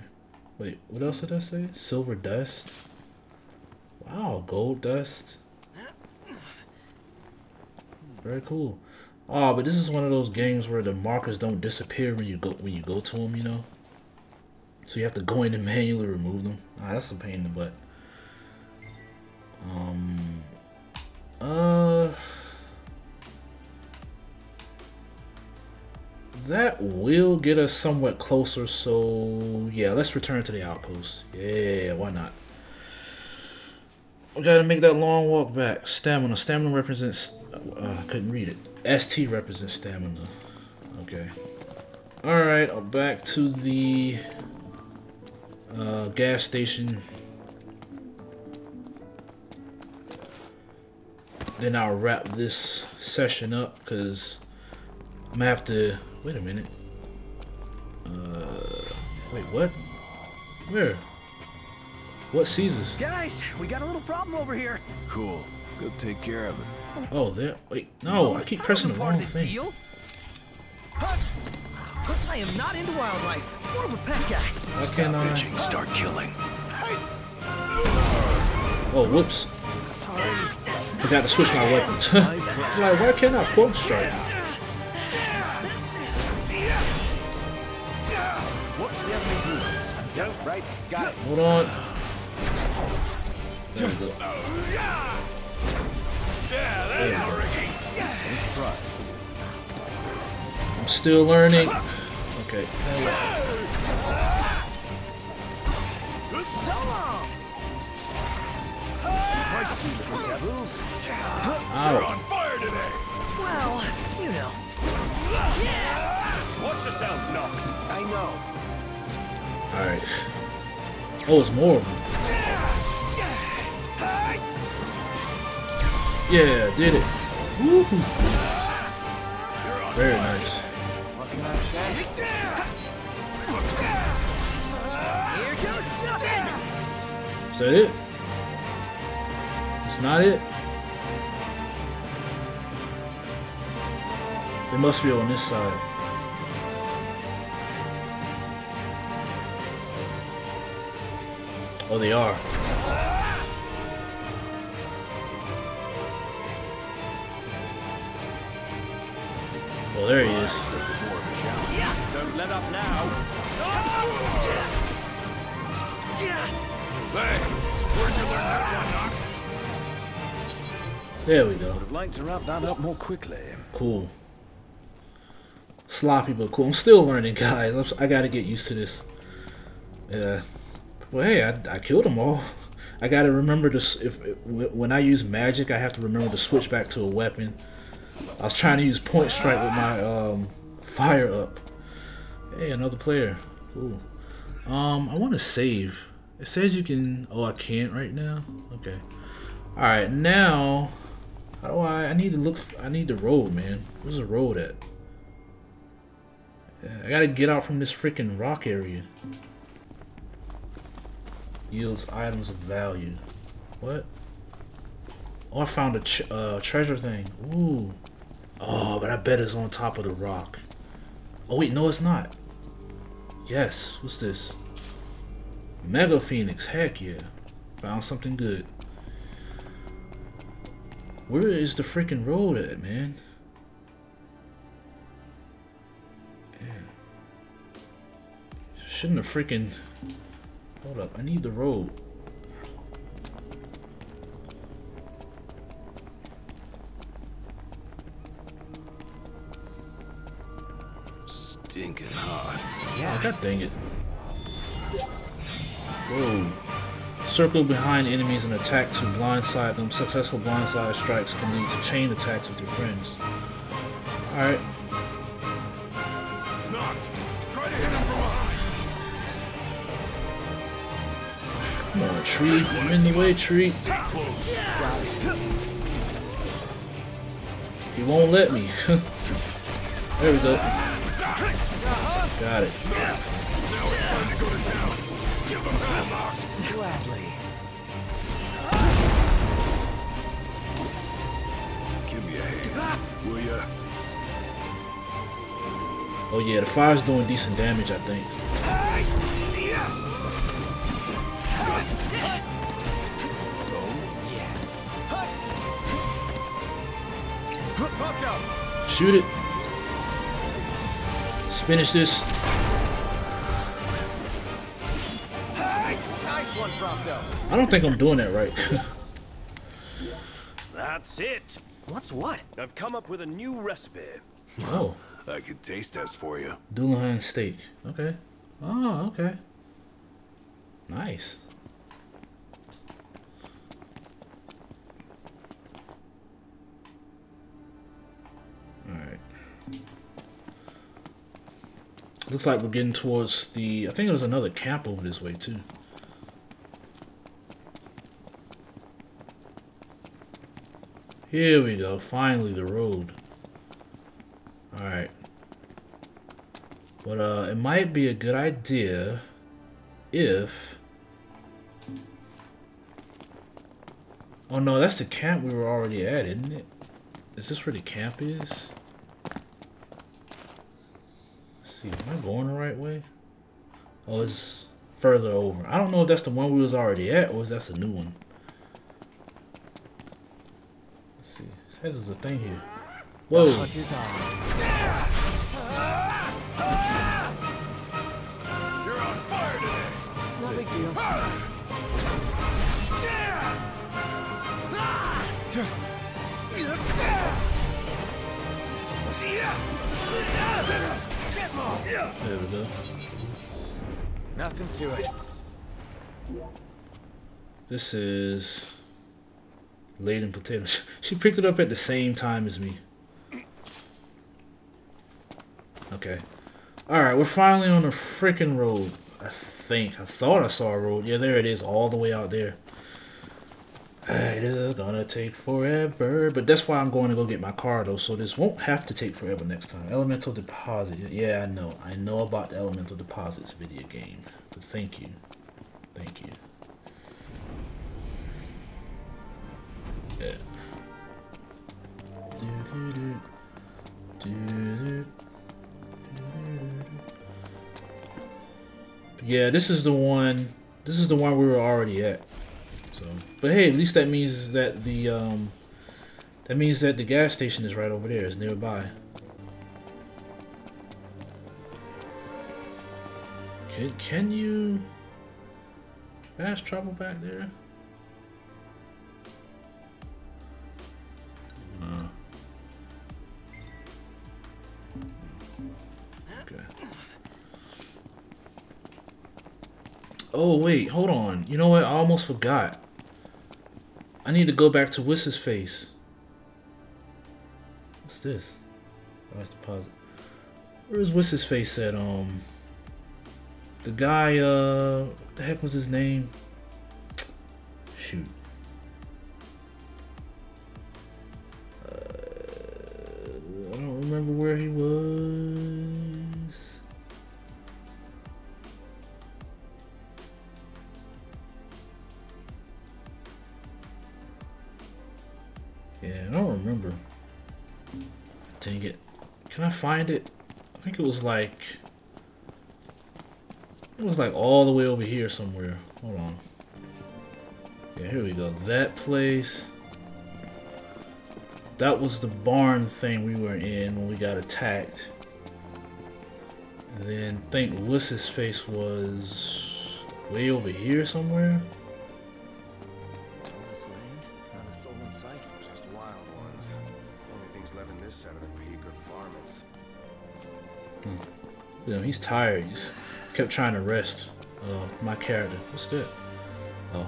Wait, what else did I say? Silver dust? Wow, gold dust. Very cool. Oh, but this is one of those games where the markers don't disappear when you go when you go to them, you know? So you have to go in and manually remove them. Ah, that's a pain in the butt. Um. Uh. That will get us somewhat closer. So yeah, let's return to the outpost. Yeah, why not? We gotta make that long walk back. Stamina. Stamina represents. Uh, I couldn't read it. S T represents stamina. Okay. All right. I'm back to the uh, gas station. Then I'll wrap this session up because I'm gonna have to. Wait a minute. Uh, wait, what? Where? What seizes? Guys, we got a little problem over here. Cool. Go take care of it. Oh, there. Wait, no, no I keep pressing the wrong thing. Deal? Huh? I am not into wildlife. More of a pet guy. Stop I... bitching, start killing. Oh, whoops. Sorry. I got to switch my weapons. Like, why can't I quote strike? Hold on. There we go. There we go. I'm still learning. Okay. So long. We're on fire today. Well, you know. Yeah. Watch yourself, knocked. I know. All right. Oh, it's more of them. Yeah, did it. Woo. Very nice. What can I say? Here goes nothing. Is that it? That's not it. It must be on this side. Oh, they are. Well, there he is. Don't let up now. Yeah. There we go. I'd like to wrap that up more quickly. Cool. Sloppy but cool. I'm still learning, guys. I'm, I gotta get used to this. Yeah. Well, hey, I, I killed them all. I gotta remember to if when I use magic, I have to remember to switch back to a weapon. I was trying to use point strike with my um, fire up. Hey, another player. Cool. Um, I want to save. It says you can. Oh, I can't right now. Okay. All right, now. How do I? I need to look. I need the road, man. Where's the road at? I gotta get out from this freaking rock area. Yields items of value. What? Oh, I found a ch uh, treasure thing. Ooh. Oh, but I bet it's on top of the rock. Oh wait, no, it's not. Yes. What's this? Mega Phoenix. Heck yeah. Found something good. Where is the freaking road at, man? Shouldn't have freaking... Hold up, I need the road. Stinking hard. Yeah. Oh, God dang it. Whoa. Circle behind enemies and attack to blindside them. Successful blindside strikes can lead to chain attacks with your friends. Alright. Come on, tree. I'm in the way, tree. He won't let me. There we go. Got it. Gladly. Give me a hand, will ya? Oh yeah, the fire's doing decent damage, I think. Shoot it. Let's finish this. Nice one, Prompto. I don't think I'm doing that right. That's it. What's what? I've come up with a new recipe. Oh. I could taste test for you. Doolan steak. Okay. Oh, okay. Nice. Alright. Looks like we're getting towards the... I think there's another camp over this way, too. Here we go. Finally, the road. Alright. But, uh, it might be a good idea if... Oh, no, that's the camp we were already at, isn't it? Is this where the camp is? Let's see, am I going the right way? Oh, it's further over. I don't know if that's the one we was already at or if that's a new one. Let's see. It says there's a thing here. Whoa. You're on fire today. No big deal. Yeah. There we go. Nothing to it. This is Laden potatoes. She picked it up at the same time as me. Okay. Alright, we're finally on a freaking road. I think. I thought I saw a road. Yeah, there it is, all the way out there. Hey, this is gonna take forever, but that's why I'm going to go get my car though, so this won't have to take forever next time. Elemental deposit. Yeah, I know. I know about the elemental deposits video game. But thank you. Thank you. Yeah. Yeah, this is the one this is the one we were already at. So, but hey, at least that means that the um, that means that the gas station is right over there. It's nearby. Can can you fast travel back there? Uh. Okay. Oh wait, hold on. You know what? I almost forgot. I need to go back to Wiss's face. What's this? Oh, that's the pause. Where is Wiss's face at? Um, the guy. Uh, what the heck was his name? Shoot. Uh, I don't remember where he was. Yeah, I don't remember. Dang it. Can I find it? I think it was like... It was like all the way over here somewhere. Hold on. Yeah, here we go. That place. That was the barn thing we were in when we got attacked. And then I think Wiss's face was way over here somewhere. On this land, not a soul in sight. Just wild ones. Only things left in this side of the peak are varmints. Hmm. You know, he's tired. He's kept trying to rest. Uh, my character. What's that? Oh.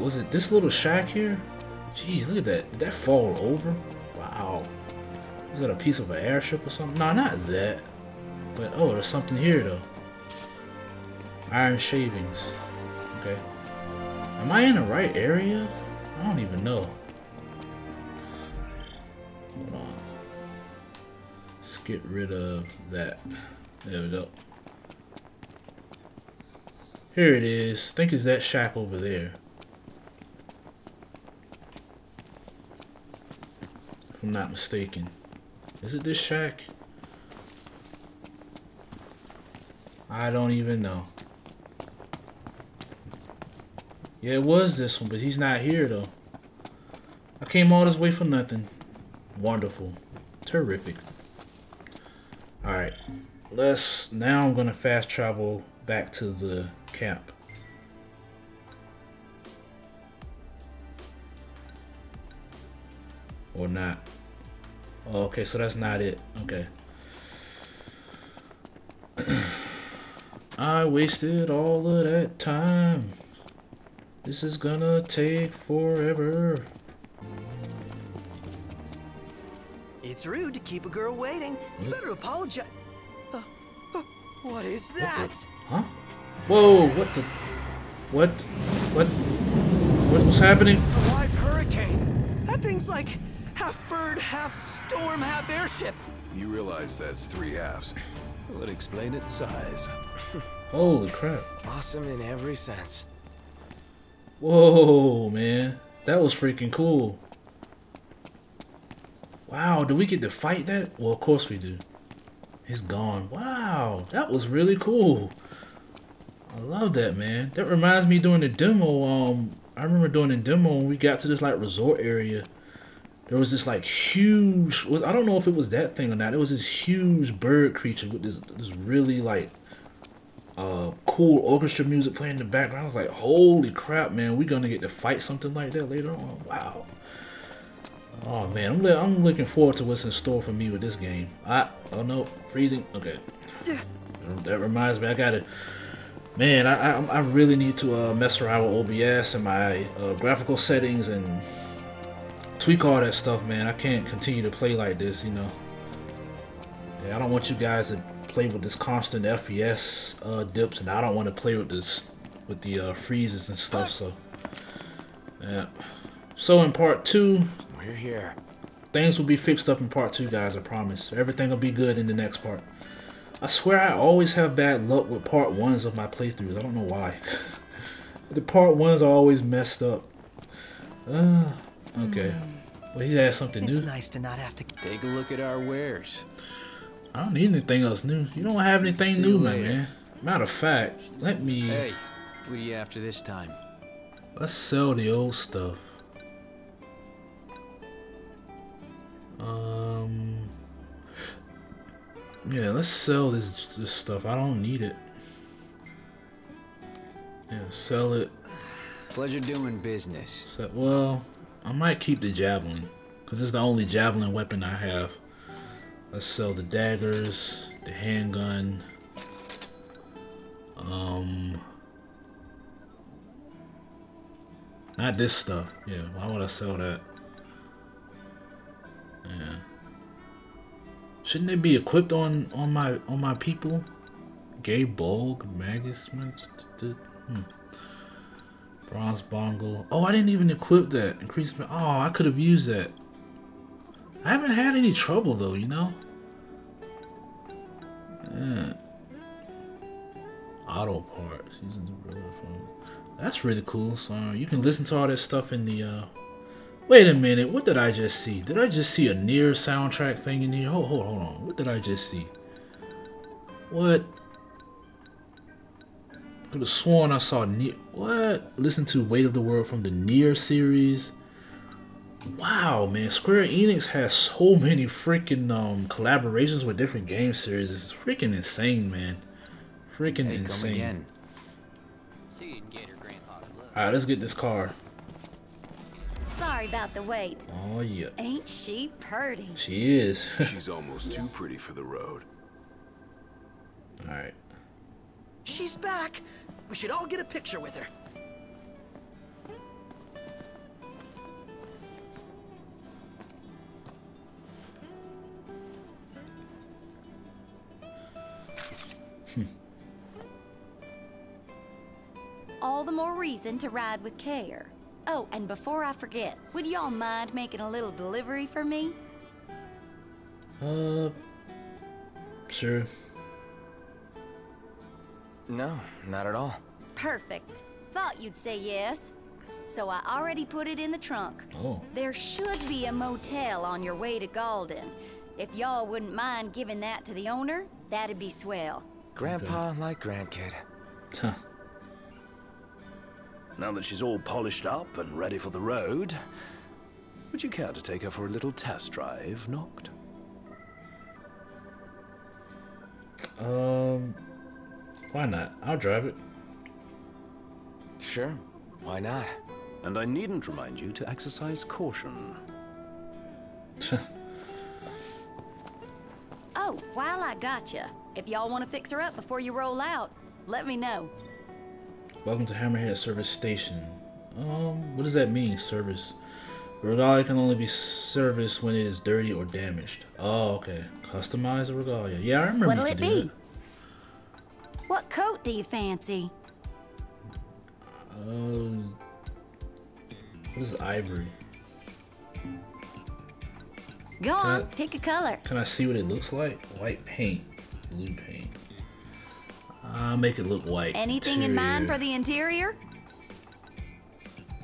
Was it this little shack here? Jeez, look at that. Did that fall over? Wow. Is that a piece of an airship or something? No, not that. But, oh, there's something here, though. Iron shavings. Okay. Am I in the right area? I don't even know. Hold on. Let's get rid of that. There we go. Here it is. I think it's that shack over there. If I'm not mistaken. Is it this shack? I don't even know. Yeah, it was this one, but he's not here though. I came all this way for nothing. Wonderful. Terrific. Alright. Let's now I'm gonna fast travel back to the camp. Or not. Oh, okay, so that's not it. Okay. I wasted all of that time. This is gonna take forever. It's rude to keep a girl waiting. What? You better apologize. Uh, uh, what is that? What the, huh? Whoa! What the? What? What? What was happening? A live hurricane. That thing's like. Half bird, half storm, half airship. You realize that's three halves. Well, it explained its size. Holy crap. Awesome in every sense. Whoa, man. That was freaking cool. Wow, do we get to fight that? Well, of course we do. It's gone. Wow, that was really cool. I love that, man. That reminds me during the demo. Um, I remember during the demo when we got to this like resort area. There was this like huge, was, I don't know if it was that thing or not, it was this huge bird creature with this, this really like uh, cool orchestra music playing in the background. I was like, holy crap, man, we're gonna get to fight something like that later on. Wow. Oh man, I'm, I'm looking forward to what's in store for me with this game. I, oh no, freezing, okay. Yeah. That reminds me, I gotta, man, I, I, I really need to uh, mess around with O B S and my uh, graphical settings and tweak all that stuff, man. I can't continue to play like this, you know. Yeah, I don't want you guys to play with this constant F P S uh, dips, and I don't want to play with this, with the uh, freezes and stuff. So, yeah. So in part two, we're here. Things will be fixed up in part two, guys. I promise. Everything will be good in the next part. I swear, I always have bad luck with part ones of my playthroughs. I don't know why. The part ones are always messed up. Uh. Okay. Well, he has something new. It's nice to not have to take a look at our wares. I don't need anything else new. You don't have anything new, my man. Matter of fact, let me. Hey, what are you after this time? Let's sell the old stuff. Um. Yeah, let's sell this this stuff. I don't need it. Yeah, sell it. Pleasure doing business. So, well. I might keep the javelin, because it's the only javelin weapon I have. Let's sell the daggers, the handgun. Um, Not this stuff. Yeah, why would I sell that? Yeah. Shouldn't they be equipped on on my on my people? Gay Bulg, Magus, hmm. Bronze Bongo. Oh, I didn't even equip that. Increase. Oh, I could have used that. I haven't had any trouble though, you know. Yeah. Auto parts. That's really cool. So uh, you can listen to all this stuff in the. Uh... Wait a minute. What did I just see? Did I just see a Nier soundtrack thing in here? Hold, hold, hold on. What did I just see? What? Could have sworn I saw Nier. What? Listen to Weight of the World from the Nier series. Wow, man. Square Enix has so many freaking um collaborations with different game series. It's freaking insane, man. Freaking hey, insane. Come again. All right, let's get this car. Sorry about the wait. Oh yeah. Ain't she pretty? She is. She's almost too pretty for the road. All right. She's back. We should all get a picture with her. All the more reason to ride with care. Oh, and before I forget, would y'all mind making a little delivery for me? Uh, sure. No, not at all. Perfect. Thought you'd say yes. So I already put it in the trunk. Oh. There should be a motel on your way to Galdin. If y'all wouldn't mind giving that to the owner, that'd be swell. Grandpa okay. Like grandkid. Huh. Now that she's all polished up and ready for the road, would you care to take her for a little test drive, Noct? Um, why not? I'll drive it. Sure, why not? And I needn't remind you to exercise caution. Oh, while I gotcha, if y'all want to fix her up before you roll out, let me know. Welcome to Hammerhead Service Station. Um, what does that mean, service? Regalia can only be serviced when it is dirty or damaged. Oh, okay. Customize a regalia. Yeah, I remember. What'll it be? That. What coat do you fancy? Um, what is ivory? Go on, can I, pick a color. Can I see what it looks like? White paint, blue paint. I'll make it look white. Anything interior. In mind for the interior?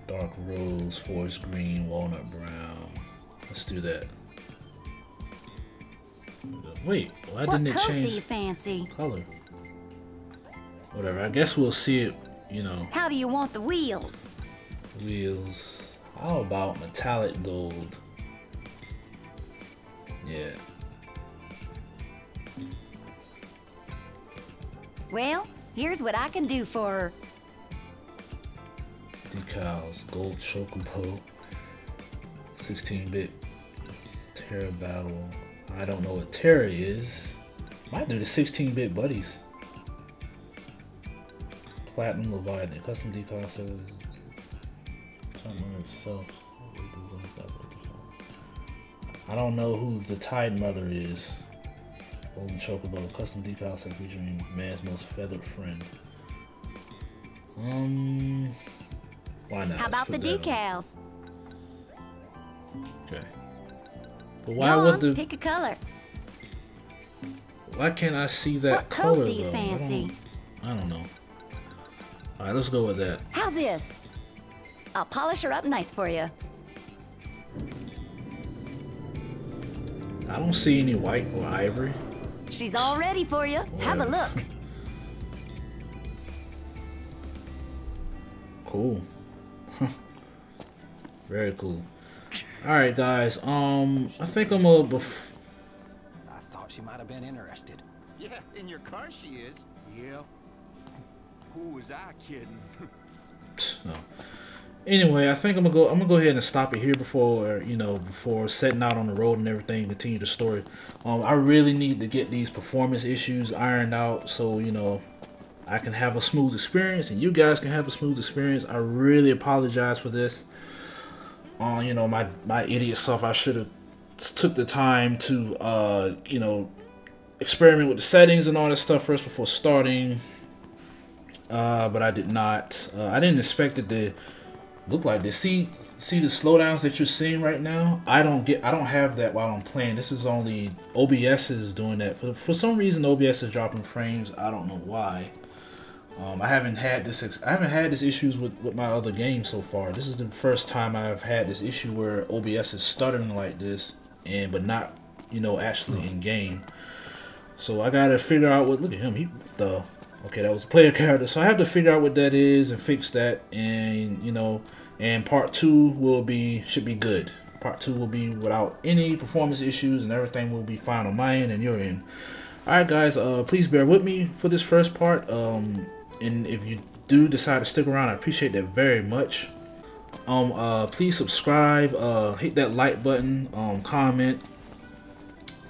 Dark rose, forest green, walnut brown. Let's do that. Wait, why what didn't it change do you fancy? Color? Whatever, I guess we'll see it, you know. How do you want the wheels? Wheels. How about metallic gold? Yeah. Well, here's what I can do for her. Decals, gold Chocobo, sixteen bit, Terra Battle. I don't know what Terra is. Might do the sixteen bit buddies. Platinum Leviathan, custom decal says. Terminal itself. I don't know who the Tide Mother is. Golden Chocobo, custom decal set featuring man's most feathered friend. Um, why not? How about the decals? Okay. But why would the pick a color? Why can't I see that what color? What coat do you though? Fancy? I don't, I don't know. All right, let's go with that. How's this? I'll polish her up nice for you. I don't see any white or ivory. She's all ready for you. Whatever. Have a look. Cool. Very cool. All right, guys. Um, I think I'm a. Bef I thought she might have been interested. Yeah, in your car she is. Yeah. Who was I kidding? No. Anyway, I think I'm gonna go. I'm gonna go ahead and stop it here before you know, before setting out on the road and everything. Continue the story. Um, I really need to get these performance issues ironed out, so you know, I can have a smooth experience and you guys can have a smooth experience. I really apologize for this. On uh, you know, my my idiot self, I should have took the time to uh, you know, experiment with the settings and all that stuff first before starting. Uh, but I did not. Uh, I didn't expect it to look like this. See, see the slowdowns that you're seeing right now. I don't get. I don't have that while I'm playing. This is only O B S is doing that. For for some reason, O B S is dropping frames. I don't know why. Um, I haven't had this. Ex I haven't had this issues with with my other games so far. This is the first time I've had this issue where O B S is stuttering like this, and but not, you know, actually mm-hmm. in game. So I gotta figure out what. Look at him. He the. Okay, that was a player character, so I have to figure out what that is and fix that, and you know, and part two will be should be good. Part two will be without any performance issues, and everything will be fine on my end and your end. All right, guys, uh, please bear with me for this first part, um, and if you do decide to stick around, I appreciate that very much. Um, uh, please subscribe, uh, hit that like button, um, comment,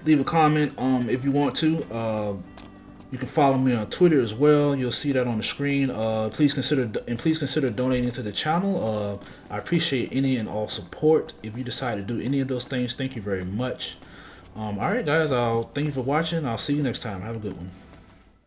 leave a comment, um, if you want to. Uh, You can follow me on Twitter as well. You'll see that on the screen. Uh, please consider and please consider donating to the channel. Uh, I appreciate any and all support. If you decide to do any of those things, thank you very much. Um, all right, guys. I'll thank you for watching. I'll see you next time. Have a good one.